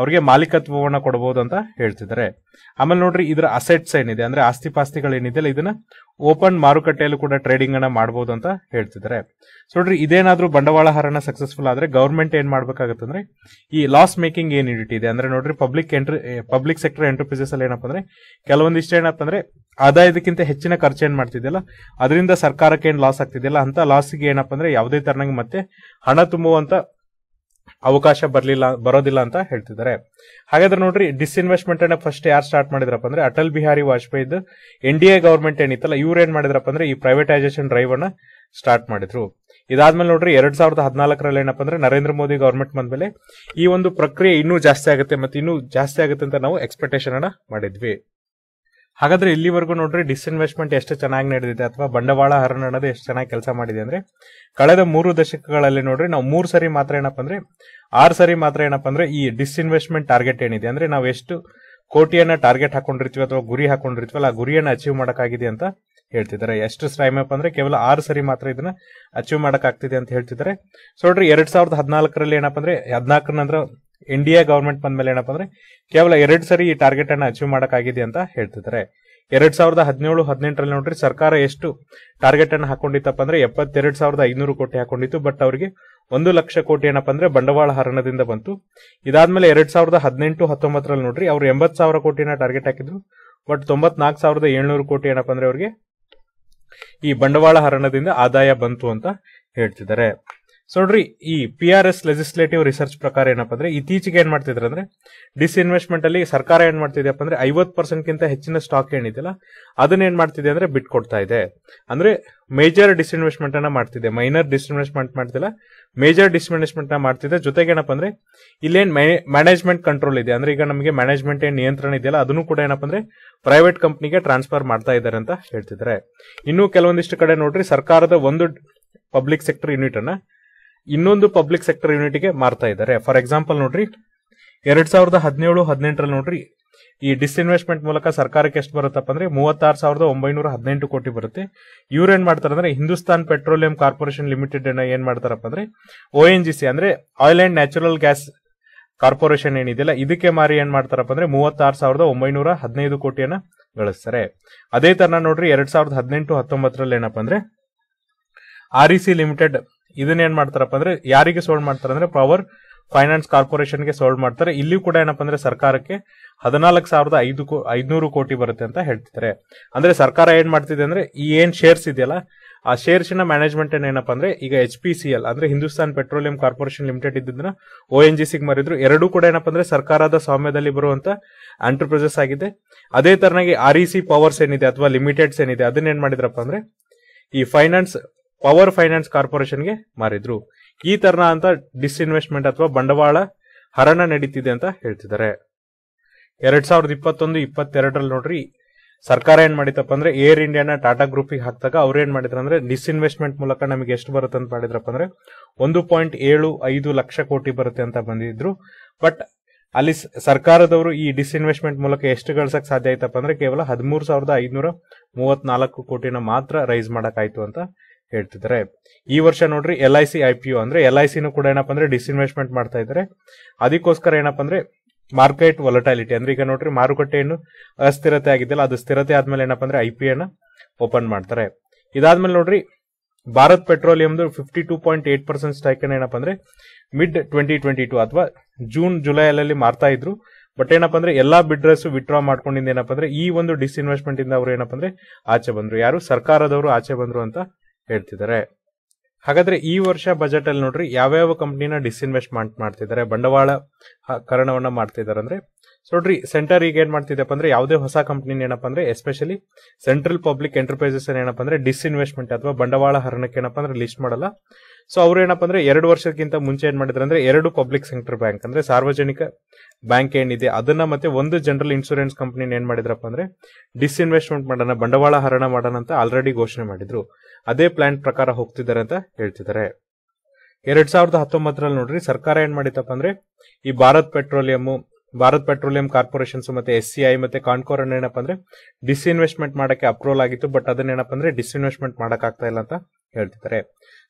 ಅವ್ರಿಗೆ ಮಾಲೀಕತ್ವವನ್ನ ಕೊಡಬಹುದು ಅಂತ ಹೇಳ್ತಿದ್ದಾರೆ. ಆಮೇಲೆ ನೋಡ್ರಿ, ಇದರ ಅಸೆಟ್ಸ್ ಏನಿದೆ ಅಂದ್ರೆ ಆಸ್ತಿ ಪಾಸ್ತಿಗಳೇನಿದೆಯಲ್ಲ, ಇದನ್ನ ಓಪನ್ ಮಾರುಕಟ್ಟೆಯಲ್ಲೂ ಕೂಡ ಟ್ರೇಡಿಂಗ್ ಅನ್ನ ಮಾಡಬಹುದು ಅಂತ ಹೇಳ್ತಿದ್ದಾರೆ. ಸೊ ನೋಡ್ರಿ, ಇದೇನಾದ್ರೂ ಬಂಡವಾಳ ಹರಣ ಸಕ್ಸಸ್ಫುಲ್ ಆದ್ರೆ ಗವರ್ಮೆಂಟ್ ಏನ್ ಮಾಡ್ಬೇಕಾಗತ್ತಂದ್ರೆ ಈ ಲಾಸ್ ಮೇಕಿಂಗ್ ಏನ್ ಇದೆ ಅಂದ್ರೆ ನೋಡ್ರಿ, ಪಬ್ಲಿಕ್ ಸೆಕ್ಟರ್ ಎಂಟರ್ಪ್ರೈಸಸ್ ಅಲ್ಲಿ ಏನಪ್ಪ ಅಂದ್ರೆ ಕೆಲವೊಂದಿಷ್ಟು ಏನಪ್ಪ ಅಂದ್ರೆ ಆದಾಯದಕ್ಕಿಂತ ಹೆಚ್ಚಿನ ಖರ್ಚು ಏನ್ ಮಾಡ್ತಿದ್ಯಲ್ಲ, ಅದರಿಂದ ಸರ್ಕಾರಕ್ಕೆ ಏನ್ ಲಾಸ್ ಆಗ್ತಿದೆಯಲ್ಲ ಅಂತ ಲಾಸ್ಗೆ ಏನಪ್ಪ ಅಂದ್ರೆ ಯಾವುದೇ ತರನಾಗಿ ಮತ್ತೆ ಹಣ ತುಂಬುವಂತ ಅವಕಾಶ ಬರೋದಿಲ್ಲ ಅಂತ ಹೇಳ್ತಿದ್ದಾರೆ. ಹಾಗಾದ್ರೆ ನೋಡ್ರಿ, ಡಿಸ್ಇನ್ವೆಸ್ಟ್ಮೆಂಟ್ ಅನ್ನ ಫಸ್ಟ್ ಯಾರು ಸ್ಟಾರ್ಟ್ ಮಾಡಿದ್ರಪ್ಪ ಅಂದ್ರೆ ಅಟಲ್ ಬಿಹಾರಿ ವಾಜಪೇಯಿ NDA ಗವರ್ಮೆಂಟ್ ಏನಿತ್ತಲ್ಲ, ಇವ್ರು ಏನ್ ಮಾಡಿದ್ರಪ್ಪ ಅಂದ್ರೆ ಈ ಪ್ರೈವೇಟೈಸೇಷನ್ ಡ್ರೈವ್ ಅನ್ನ ಸ್ಟಾರ್ಟ್ ಮಾಡಿದ್ರು. ಇದಾದ್ಮೇಲೆ ನೋಡ್ರಿ, 2014 ಏನಪ್ಪ ಅಂದ್ರೆ ನರೇಂದ್ರ ಮೋದಿ ಗವರ್ಮೆಂಟ್ ಬಂದ್ಮೇಲೆ ಈ ಒಂದು ಪ್ರಕ್ರಿಯೆ ಇನ್ನೂ ಜಾಸ್ತಿ ಆಗುತ್ತೆ ಮತ್ತೆ ಇನ್ನೂ ಜಾಸ್ತಿ ಆಗುತ್ತೆ ಅಂತ ನಾವು ಎಕ್ಸ್ಪೆಕ್ಟೇಷನ್ ಅನ್ನ ಮಾಡಿದ್ವಿ. ಹಾಗಾದ್ರೆ ಇಲ್ಲಿವರೆಗೂ ನೋಡ್ರಿ, ಡಿಸ್ಇನ್ವೆಸ್ಟ್ಮೆಂಟ್ ಎಷ್ಟು ಚೆನ್ನಾಗಿ ನಡೆದಿದೆ ಅಥವಾ ಬಂಡವಾಳ ಹರಣದ ಎಷ್ಟು ಚೆನ್ನಾಗಿ ಕೆಲಸ ಮಾಡಿದೆ ಅಂದ್ರೆ ಕಳೆದ 3 ದಶಕಗಳಲ್ಲಿ ನೋಡ್ರಿ, ನಾವು 3 ಸರಿ ಮಾತ್ರ ಏನಪ್ಪ ಅಂದ್ರೆ 6 ಸರಿ ಮಾತ್ರ ಏನಪ್ಪ ಅಂದ್ರೆ ಈ ಡಿಸ್ಇನ್ವೆಸ್ಟ್ಮೆಂಟ್ ಟಾರ್ಗೆಟ್ ಏನಿದೆ ಅಂದ್ರೆ ನಾವು ಎಷ್ಟು ಕೋಟಿಯನ್ನ ಟಾರ್ಗೆಟ್ ಹಾಕೊಂಡಿರ್ತೀವಿ ಅಥವಾ ಗುರಿ ಹಾಕೊಂಡಿರ್ತೀವಲ್ಲ, ಆ ಗುರಿಯನ್ನು ಅಚೀವ್ ಮಾಡಕ್ಕಾಗಿದೆ ಅಂತ ಹೇಳ್ತಿದ್ದಾರೆ. ಎಷ್ಟು ಟೈಮ್ ಅಪ್ ಅಂದ್ರೆ ಕೇವಲ 6 ಸರಿ ಮಾತ್ರ ಇದನ್ನ ಅಚೀವ್ ಮಾಡಕ್ಕಾಗ್ತಿದೆ ಅಂತ ಹೇಳ್ತಿದ್ದಾರೆ. ಸೊ ನೋಡ್ರಿ, 2014 ಏನಪ್ಪ ಅಂದ್ರೆ 14 ನಂತರ NDA ಗವರ್ಮೆಂಟ್ ಬಂದ್ಮೇಲೆ ಏನಪ್ಪ ಅಂದ್ರೆ ಕೇವಲ 2 ಸರಿ ಈ ಟಾರ್ಗೆಟ್ ಅನ್ನ ಅಚೀವ್ ಮಾಡಕ್ಕಾಗಿದೆ ಅಂತ ಹೇಳ್ತಿದ್ದಾರೆ. 2017-18 ನೋಡ್ರಿ, ಸರ್ಕಾರ ಎಷ್ಟು ಟಾರ್ಗೆಟ್ ಅನ್ನ ಹಾಕೊಂಡಿತ್ತಪ್ಪ ಅಂದ್ರೆ 72,500 ಕೋಟಿ ಹಾಕೊಂಡಿತ್ತು. ಬಟ್ ಅವರಿಗೆ 1 ಲಕ್ಷ ಕೋಟಿ ಏನಪ್ಪ ಅಂದ್ರೆ ಬಂಡವಾಳ ಹರಣದಿಂದ ಬಂತು. ಇದಾದ್ಮೇಲೆ 2018-19 ನೋಡ್ರಿ, ಅವ್ರು 80,000 ಕೋಟಿನ ಟಾರ್ಗೆಟ್ ಹಾಕಿದ್ರು. ಬಟ್ 94,700 ಕೋಟಿ ಏನಪ್ಪ ಅಂದ್ರೆ ಅವ್ರಿಗೆ ಈ ಬಂಡವಾಳ ಹರಣದಿಂದ ಆದಾಯ ಬಂತು ಅಂತ ಹೇಳ್ತಿದ್ದಾರೆ. ಸೊ ನೋಡ್ರಿ, ಈ PRS ಲೆಜಿಸ್ಲೇಟಿವ್ ರಿಸರ್ಚ್ ಪ್ರಕಾರ ಏನಪ್ಪ ಅಂದ್ರೆ ಇತ್ತೀಚೆಗೆ ಏನ್ ಮಾಡ್ತಿದ್ರು ಅಂದ್ರೆ ಡಿಸ್ಇನ್ವೆಸ್ಟ್ಮೆಂಟ್ ಅಲ್ಲಿ ಸರ್ಕಾರ ಏನ್ ಮಾಡ್ತಿದ್ಯಪ್ಪ ಅಂದ್ರೆ 50%ಗಿಂತ ಹೆಚ್ಚಿನ ಸ್ಟಾಕ್ ಏನಿದೆಯಲ್ಲ ಅದನ್ನ ಏನ್ ಮಾಡ್ತಿದೆ ಅಂದ್ರೆ ಬಿಟ್ಕೊಡ್ತಾ ಇದೆ. ಅಂದ್ರೆ ಮೇಜರ್ ಡಿಸ್ಇನ್ವೆಸ್ಟ್ಮೆಂಟ್ ಅನ್ನ ಮಾಡ್ತಿದೆ, ಮೈನರ್ ಡಿಸ್ಇನ್ವೆಸ್ಟ್ಮೆಂಟ್ ಮಾಡ್ತಿಲ್ಲ, ಮೇಜರ್ ಡಿಸ್ಇನ್ವೆಸ್ಟ್ಮೆಂಟ್ ನ ಮಾಡ್ತಿದೆ. ಜೊತೆಗೆ ಏನಪ್ಪ ಅಂದ್ರೆ ಇಲ್ಲೇನ್ ಮ್ಯಾನೇಜ್ಮೆಂಟ್ ಕಂಟ್ರೋಲ್ ಇದೆ ಅಂದ್ರೆ ಈಗ ನಮಗೆ ಮ್ಯಾನೇಜ್ಮೆಂಟ್ ಏನ್ ನಿಯಂತ್ರಣ ಇದೆಯಲ್ಲ ಅದನ್ನು ಕೂಡ ಏನಪ್ಪ ಅಂದ್ರೆ ಪ್ರೈವೇಟ್ ಕಂಪ್ನಿಗೆ ಟ್ರಾನ್ಸ್ಫರ್ ಮಾಡ್ತಾ ಇದ್ದಾರೆ ಅಂತ ಹೇಳ್ತಿದ್ದಾರೆ. ಇನ್ನು ಕೆಲವೊಂದಿಷ್ಟು ಕಡೆ ನೋಡ್ರಿ, ಸರ್ಕಾರದ ಒಂದು ಪಬ್ಲಿಕ್ ಸೆಕ್ಟರ್ ಯೂನಿಟ್ ಅನ್ನ ಇನ್ನೊಂದು ಪಬ್ಲಿಕ್ ಸೆಕ್ಟರ್ ಯೂನಿಟ್ ಗೆ ಮಾರ್ತಾ ಇದ್ದಾರೆ. ಫಾರ್ ಎಕ್ಸಾಂಪಲ್ ನೋಡ್ರಿ, 2017-18 ನೋಡ್ರಿ, ಈ ಡಿಸ್ಇನ್ವೆಸ್ಟ್ಮೆಂಟ್ ಮೂಲಕ ಸರ್ಕಾರಕ್ಕೆ ಎಷ್ಟು ಬರುತ್ತಪ್ಪ ಅಂದ್ರೆ 36,918 ಕೋಟಿ ಬರುತ್ತೆ. ಇವ್ರು ಏನ್ ಮಾಡ್ತಾರೆ ಅಂದ್ರೆ ಹಿಂದೂಸ್ತಾನ್ ಪೆಟ್ರೋಲಿಯಂ ಕಾರ್ಪೊರೇಷನ್ ಲಿಮಿಟೆಡ್ ಅನ್ನ ಏನ್ ಮಾಡ್ತಾರಪ್ಪ ಅಂದ್ರೆ ONGC ಅಂದ್ರೆ oil and natural gas corporation ಏನಿದೆಯಲ್ಲ ಇದಕ್ಕೆ ಮಾರಿ ಏನ್ ಮಾಡ್ತಾರಪ್ಪ ಅಂದ್ರೆ 36,915 ಕೋಟಿಯನ್ನ ಗಳಿಸ್ತಾರೆ. ಅದೇ ತರ ನೋಡ್ರಿ, 2018-19 ಏನಪ್ಪ ಅಂದ್ರೆ REC ಲಿಮಿಟೆಡ್ ಇದನ್ನೇನ್ ಮಾಡ್ತಾರಪ್ಪ ಅಂದ್ರೆ ಯಾರಿಗೆ ಸೋಲ್ಡ್ ಮಾಡ್ತಾರೆ ಅಂದ್ರೆ ಪವರ್ ಫೈನಾನ್ಸ್ ಕಾರ್ಪೊರೇಷನ್ ಗೆ ಸೋಲ್ಡ್ ಮಾಡ್ತಾರೆ. ಇಲ್ಲಿ ಕೂಡ ಏನಪ್ಪ ಅಂದ್ರೆ ಸರ್ಕಾರಕ್ಕೆ 14,500 ಕೋಟಿ ಬರುತ್ತೆ ಅಂತ ಹೇಳ್ತಿದ್ದಾರೆ. ಅಂದ್ರೆ ಸರ್ಕಾರ ಏನ್ ಮಾಡ್ತಿದೆ ಅಂದ್ರೆ ಈ ಏನ್ ಶೇರ್ಸ್ ಇದೆಯಲ್ಲ ಆ ಶೇರ್ಸ್ ನ ಮ್ಯಾನೇಜ್ಮೆಂಟ್ ಏನಪ್ಪ ಅಂದ್ರೆ ಈಗ HPCL ಅಂದ್ರೆ ಹಿಂದೂಸ್ತಾನ್ ಪೆಟ್ರೋಲಿಯಂ ಕಾರ್ಪೊರೇಷನ್ ಲಿಮಿಟೆಡ್ ಇದ್ದನ್ನ ONGC ಗೆ ಮಾರಿದ್ರು. ಎರಡೂ ಕೂಡ ಏನಪ್ಪ ಅಂದ್ರೆ ಸರ್ಕಾರದ ಸ್ವಾಮ್ಯದಲ್ಲಿ ಬರುವಂತ ಎಂಟರ್ಪ್ರೈಸಸ್ ಆಗಿದೆ. ಅದೇ ತರನಾಗಿ REC ಪವರ್ಸ್ ಏನಿದೆ ಅಥವಾ ಲಿಮಿಟೆಡ್ಸ್ ಏನಿದೆ ಅದನ್ನೇನ್ ಮಾಡಿದ್ರಪ್ಪ ಅಂದ್ರೆ ಈ ಪವರ್ ಫೈನಾನ್ಸ್ ಕಾರ್ಪೊರೇಷನ್ ಗೆ ಮಾರಿದ್ರು. ಈ ತರನ ಅಂತ ಡಿಸ್ಇನ್ವೆಸ್ಟ್ಮೆಂಟ್ ಅಥವಾ ಬಂಡವಾಳ ಹರಣ ನಡೀತಿದೆ ಅಂತ ಹೇಳ್ತಿದ್ದಾರೆ. 2021-22 ನೋಡ್ರಿ, ಸರ್ಕಾರ ಏನ್ ಮಾಡಿತಪ್ಪ ಅಂದ್ರೆ ಏರ್ ಇಂಡಿಯಾನ ಟಾಟಾ ಗ್ರೂಪ್ ಗೆ ಹಾಕ್ದಾಗ ಅವ್ರು ಏನ್ ಮಾಡಿದ್ರ ಅಂದ್ರೆ ಡಿಸ್ಇನ್ವೆಸ್ಟ್ಮೆಂಟ್ ಮೂಲಕ ನಮಗೆ ಎಷ್ಟು ಬರುತ್ತೆ ಅಂತ ಮಾಡಿದ್ರಪ್ಪ ಅಂದ್ರೆ 1.75 ಲಕ್ಷ ಕೋಟಿ ಬರುತ್ತೆ ಅಂತ ಬಂದಿದ್ರು. ಬಟ್ ಅಲ್ಲಿ ಸರ್ಕಾರದವರು ಈ ಡಿಸ್ಇನ್ವೆಸ್ಟ್ಮೆಂಟ್ ಮೂಲಕ ಎಷ್ಟು ಗಳಿಸಕ್ ಸಾಧ್ಯ ಆಯ್ತಪ್ಪ ಅಂದ್ರೆ ಕೇವಲ 13,534 ಕೋಟಿನ ಮಾತ್ರ ರೈಸ್ ಮಾಡಕ್ಕಾಯ್ತು ಅಂತ ಹೇಳ್ತಿದ್ದಾರೆ. ಈ ವರ್ಷ ನೋಡ್ರಿ, LIC IPO ಅಂದ್ರೆ LICನು ಕೂಡ ಏನಪ್ಪ ಅಂದ್ರೆ ಡಿಸ್ಇನ್ವೆಸ್ಟ್ಮೆಂಟ್ ಮಾಡ್ತಾ ಇದ್ದಾರೆ. ಅದಕ್ಕೋಸ್ಕರ ಏನಪ್ಪ ಅಂದ್ರೆ ಮಾರ್ಕೆಟ್ ವಾಲಟಾಲಿಟಿ ಅಂದ್ರೆ ಈಗ ನೋಡ್ರಿ ಮಾರುಕಟ್ಟೆಯನ್ನು ಅಸ್ಥಿರತೆ ಆಗಿದೆಯಲ್ಲ ಅದು ಸ್ಥಿರತೆ ಆದ್ಮೇಲೆ ಏನಪ್ಪ ಅಂದ್ರೆ IPO ನ ಓಪನ್ ಮಾಡ್ತಾರೆ. ಇದಾದ್ಮೇಲೆ ನೋಡ್ರಿ, ಭಾರತ್ ಪೆಟ್ರೋಲಿಯಂದು 52.8% ಸ್ಟಾಕ್ ಏನಪ್ಪ ಅಂದ್ರೆ mid-2022 ಅಥವಾ ಜೂನ್-ಜುಲೈಯಲ್ಲಿ ಮಾರ್ತಾ ಇದ್ರು. ಬಟ್ ಏನಪ್ಪ ಅಂದ್ರೆ ಎಲ್ಲಾ ಬಿಡ್ರಸ್ ವಿತ್ಡ್ರಾ ಮಾಡ್ಕೊಂಡಿದ್ದ ಏನಪ್ಪ ಅಂದ್ರೆ ಈ ಒಂದು ಡಿಸ್ಇನ್ವೆಸ್ಟ್ಮೆಂಟ್ ಇಂದ ಅವರು ಏನಪ್ಪ ಅಂದ್ರೆ ಆಚೆ ಬಂದ್ರು. ಯಾರು ಸರ್ಕಾರದವರು ಆಚೆ ಬಂದ್ರು ಅಂತ ಹೇಳ್ತಿದ್ದಾರೆ. ಹಾಗಾದ್ರೆ ಈ ವರ್ಷ ಬಜೆಟ್ ಅಲ್ಲಿ ನೋಡ್ರಿ ಯಾವ್ಯಾವ ಕಂಪ್ನಿನ ಡಿಸ್ಇನ್ವೆಸ್ಟ್ಮೆಂಟ್ ಮಾಡ್ತಿದ್ದಾರೆ, ಬಂಡವಾಳ ಕರಣವನ್ನ ಮಾಡ್ತಿದ್ದಾರೆ ಅಂದ್ರೆ So ನೋಡ್ರಿ ಸೆಂಟರ್ ಈಗ ಏನ್ ಮಾಡ್ತಿದೆಪ್ಪ ಅಂದ್ರೆ ಯಾವುದೇ ಹೊಸ ಕಂಪನಿ ಏನಪ್ಪ ಅಂದ್ರೆ ಎಸ್ಪೆಷಲಿ ಸೆಂಟ್ರಲ್ ಪಬ್ಲಿಕ್ ಎಂಟರ್ಪ್ರೈಸಸ್ ಏನಪ್ಪ ಅಂದ್ರೆ ಡಿಸ್ಇನ್ವೆಸ್ಟ್ಮೆಂಟ್ ಅಥವಾ ಬಂಡವಾಳ ಹರಣಕ್ಕೆ ಏನಪ್ಪ ಅಂದ್ರೆ ಲಿಸ್ಟ್ ಮಾಡಲ್ಲ. ಸೊ ಅವರು ಏನಪ್ಪ ಅಂದ್ರೆ 2 ವರ್ಷಕ್ಕಿಂತ ಮುಂಚೆ ಏನ್ ಮಾಡಿದ್ರು ಅಂದ್ರೆ 2 ಪಬ್ಲಿಕ್ ಸೆಕ್ಟರ್ ಬ್ಯಾಂಕ್ ಅಂದ್ರೆ ಸಾರ್ವಜನಿಕ ಬ್ಯಾಂಕ್ ಏನಿದೆ ಅದನ್ನ ಮತ್ತೆ 1 ಜನರಲ್ ಇನ್ಶೂರೆನ್ಸ್ ಕಂಪನಿ ಏನ್ ಮಾಡಿದ್ರಪ್ಪ ಅಂದ್ರೆ ಡಿಸ್ಇನ್ವೆಸ್ಟ್ಮೆಂಟ್ ಮಾಡೋಣ, ಬಂಡವಾಳ ಹರಣ ಮಾಡೋಣ ಅಂತ ಆಲ್ರೆಡಿ ಘೋಷಣೆ ಮಾಡಿದ್ರು. ಅದೇ ಪ್ಲಾನ್ ಪ್ರಕಾರ ಹೋಗ್ತಿದ್ದಾರೆ ಅಂತ ಹೇಳ್ತಿದ್ದಾರೆ. 2019 ನೋಡ್ರಿ ಸರ್ಕಾರ ಏನ್ ಮಾಡಿತಪ್ಪ ಅಂದ್ರೆ ಈ ಭಾರತ್ ಪೆಟ್ರೋಲಿಯಂ ಕಾರ್ಪೊರೇಷನ್ ಮತ್ತೆ SCI ಮತ್ತೆ ಕಾನ್ಕೋರ್ ಏನಪ್ಪ ಅಂದ್ರೆ ಡಿಸ್ಇನ್ವೆಸ್ಟ್ಮೆಂಟ್ ಮಾಡಕ್ಕೆ ಅಪ್ರೂವಲ್ ಆಗಿತ್ತು. ಬಟ್ ಅದನ್ನ ಏನಪ್ಪ ಅಂದ್ರೆ ಡಿಸ್ಇನ್ವೆಸ್ಟ್ಮೆಂಟ್ ಮಾಡಕ್ ಆಗ್ತಾ ಇಲ್ಲ ಅಂತ ಹೇಳ್ತಿದ್ದಾರೆ.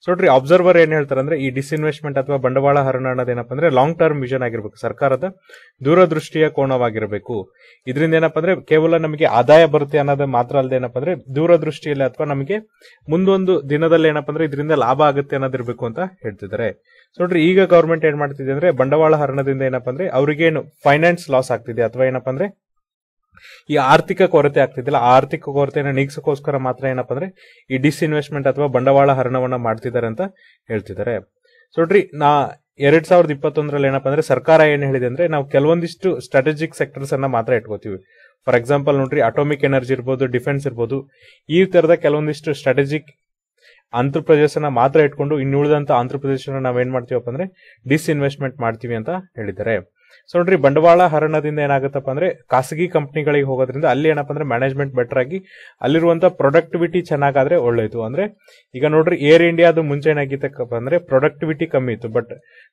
ಸೊ ನೋಡ್ರಿ ಅಬ್ಸರ್ವರ್ ಏನ್ ಹೇಳ್ತಾರೆ ಅಂದ್ರೆ ಈ ಡಿಸ್ಇನ್ವೆಸ್ಟ್ಮೆಂಟ್ ಅಥವಾ ಬಂಡವಾಳ ಹರಣ ಅನ್ನೋದೇನಪ್ಪ ಅಂದ್ರೆ ಲಾಂಗ್ ಟರ್ಮ್ ವಿಷನ್ ಆಗಿರ್ಬೇಕು, ಸರ್ಕಾರದ ದೂರದೃಷ್ಟಿಯ ಕೋನವಾಗಿರಬೇಕು. ಇದರಿಂದ ಏನಪ್ಪ ಅಂದ್ರೆ ಕೇವಲ ನಮಗೆ ಆದಾಯ ಬರುತ್ತೆ ಅನ್ನೋದು ಮಾತ್ರ ಅಲ್ಲದೆ ಏನಪ್ಪ ಅಂದ್ರೆ ದೂರದೃಷ್ಟಿಯಲ್ಲಿ ಅಥವಾ ನಮಗೆ ಮುಂದೊಂದು ದಿನದಲ್ಲಿ ಏನಪ್ಪ ಅಂದ್ರೆ ಇದರಿಂದ ಲಾಭ ಆಗುತ್ತೆ ಅನ್ನೋದಿರ್ಬೇಕು ಅಂತ ಹೇಳ್ತಿದ್ದಾರೆ. ಸೊ ನೋಡ್ರಿ ಈಗ ಗವರ್ಮೆಂಟ್ ಏನ್ ಮಾಡ್ತಿದೆ ಅಂದ್ರೆ ಬಂಡವಾಳ ಹರಣದಿಂದ ಏನಪ್ಪ ಅಂದ್ರೆ ಅವ್ರಿಗೇನು ಫೈನಾನ್ಸ್ ಲಾಸ್ ಆಗ್ತಿದೆ ಅಥವಾ ಏನಪ್ಪ ಅಂದ್ರೆ ಈ ಆರ್ಥಿಕ ಕೊರತೆ ಆಗ್ತಿದ್ದಿಲ್ಲ, ಆ ಆರ್ಥಿಕ ಕೊರತೆಯನ್ನು ನೀಗಿಸೋಕೋಸ್ಕರ ಮಾತ್ರ ಏನಪ್ಪ ಅಂದ್ರೆ ಈ ಡಿಸ್ಇನ್ವೆಸ್ಟ್ಮೆಂಟ್ ಅಥವಾ ಬಂಡವಾಳ ಹರಣವನ್ನ ಮಾಡ್ತಿದ್ದಾರೆ ಅಂತ ಹೇಳ್ತಿದ್ದಾರೆ. ಸೊ ನೋಡ್ರಿ 2021 ಏನಪ್ಪ ಅಂದ್ರೆ ಸರ್ಕಾರ ಏನ್ ಹೇಳಿದೆ ಅಂದ್ರೆ ನಾವು ಕೆಲವೊಂದಿಷ್ಟು ಸ್ಟ್ರಾಟಜಿಕ್ ಸೆಕ್ಟರ್ಸ್ ಅನ್ನ ಮಾತ್ರ ಇಟ್ಕೋತೀವಿ. ಫಾರ್ ಎಕ್ಸಾಂಪಲ್ ನೋಡ್ರಿ ಅಟೋಮಿಕ್ ಎನರ್ಜಿ ಇರ್ಬೋದು, ಡಿಫೆನ್ಸ್ ಇರ್ಬೋದು, ಈ ತರದ ಕೆಲವೊಂದಿಷ್ಟು ಸ್ಟ್ರಾಟಜಿಕ್ ಆಂಧ್ರಪ್ರದೇಶನ ಮಾತ್ರ ಇಟ್ಕೊಂಡು ಇನ್ನುಳಿದಂತ ಆಂಧ್ರಪ್ರದೇಶನ ನಾವೇನ್ ಮಾಡ್ತೀವಪ್ಪ ಅಂದ್ರೆ ಡಿಸ್ಇನ್ವೆಸ್ಟ್ಮೆಂಟ್ ಮಾಡ್ತೀವಿ ಅಂತ ಹೇಳಿದ್ದಾರೆ. ಸೊ ನೋಡ್ರಿ ಬಂಡವಾಳ ಹರಣದಿಂದ ಏನಾಗುತ್ತಪ್ಪ ಅಂದ್ರೆ ಖಾಸಗಿ ಕಂಪನಿಗಳಿಗೆ ಹೋಗೋದ್ರಿಂದ ಅಲ್ಲಿ ಏನಪ್ಪ ಅಂದ್ರೆ ಮ್ಯಾನೇಜ್ಮೆಂಟ್ ಬೆಟರ್ ಆಗಿ ಅಲ್ಲಿರುವಂತ ಪ್ರೊಡಕ್ಟಿವಿಟಿ ಚೆನ್ನಾಗಾದ್ರೆ ಒಳ್ಳೇದು. ಅಂದ್ರೆ ಈಗ ನೋಡ್ರಿ ಏರ್ ಇಂಡಿಯಾದು ಮುಂಚೆ ಏನಾಗಿತ್ತಪ್ಪ ಅಂದ್ರೆ ಪ್ರೊಡಕ್ಟಿವಿಟಿ ಕಮ್ಮಿ ಇತ್ತು. ಬಟ್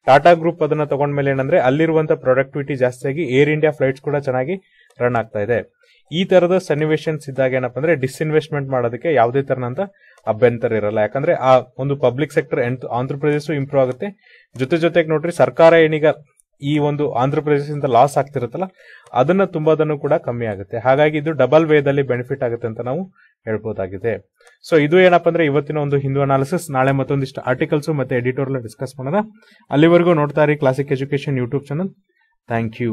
ಟಾಟಾ ಗ್ರೂಪ್ ಅದನ್ನ ತಗೊಂಡ್ಮೇಲೆ ಏನಂದ್ರೆ ಅಲ್ಲಿರುವಂತ ಪ್ರೊಡಕ್ಟಿವಿಟಿ ಜಾಸ್ತಿ ಆಗಿ ಏರ್ ಇಂಡಿಯಾ ಫ್ಲೈಟ್ಸ್ ಕೂಡ ಚೆನ್ನಾಗಿ ರನ್ ಆಗ್ತಾ ಇದೆ. ಈ ತರದ ಸನ್ನಿವೇಶನ್ಸ್ ಇದ್ದಾಗ ಏನಪ್ಪ ಅಂದ್ರೆ ಡಿಸ್ಇನ್ವೆಸ್ಟ್ಮೆಂಟ್ ಮಾಡೋದಕ್ಕೆ ಯಾವುದೇ ತರನಂತ ಅಭ್ಯಂತರ ಇರಲ್ಲ. ಯಾಕಂದ್ರೆ ಆ ಒಂದು ಪಬ್ಲಿಕ್ ಸೆಕ್ಟರ್ ಆಂಧ್ರಪ್ರದೇಶ ಇಂಪ್ರೂವ್ ಆಗುತ್ತೆ. ಜೊತೆಗೆ ನೋಡ್ರಿ ಸರ್ಕಾರ ಏನೀಗ ಈ ಒಂದು ಆಂಧ್ರಪ್ರದೇಶದಿಂದ ಲಾಸ್ ಆಗ್ತಿರುತ್ತಲ್ಲ ಅದನ್ನ ತುಂಬಾದನ್ನು ಕೂಡ ಕಮ್ಮಿ ಆಗುತ್ತೆ. ಹಾಗಾಗಿ ಇದು ಡಬಲ್ ವೇದಲ್ಲಿ ಬೆನಿಫಿಟ್ ಆಗುತ್ತೆ ಅಂತ ನಾವು ಹೇಳ್ಬೋದಾಗಿದೆ. ಸೊ ಇದು ಏನಪ್ಪ ಅಂದ್ರೆ ಇವತ್ತಿನ ಒಂದು ಹಿಂದೂ ಅನಾಲಿಸಿಸ್. ನಾಳೆ ಮತ್ತೊಂದಿಷ್ಟು ಆರ್ಟಿಕಲ್ಸ್ ಮತ್ತೆ ಎಡಿಟೋರಿಯಲ್ ಡಿಸ್ಕಸ್ ಮಾಡೋಣ. ಅಲ್ಲಿವರೆಗೂ ನೋಡ್ತಾ ಇರಿ classic education YouTube channel. Thank you.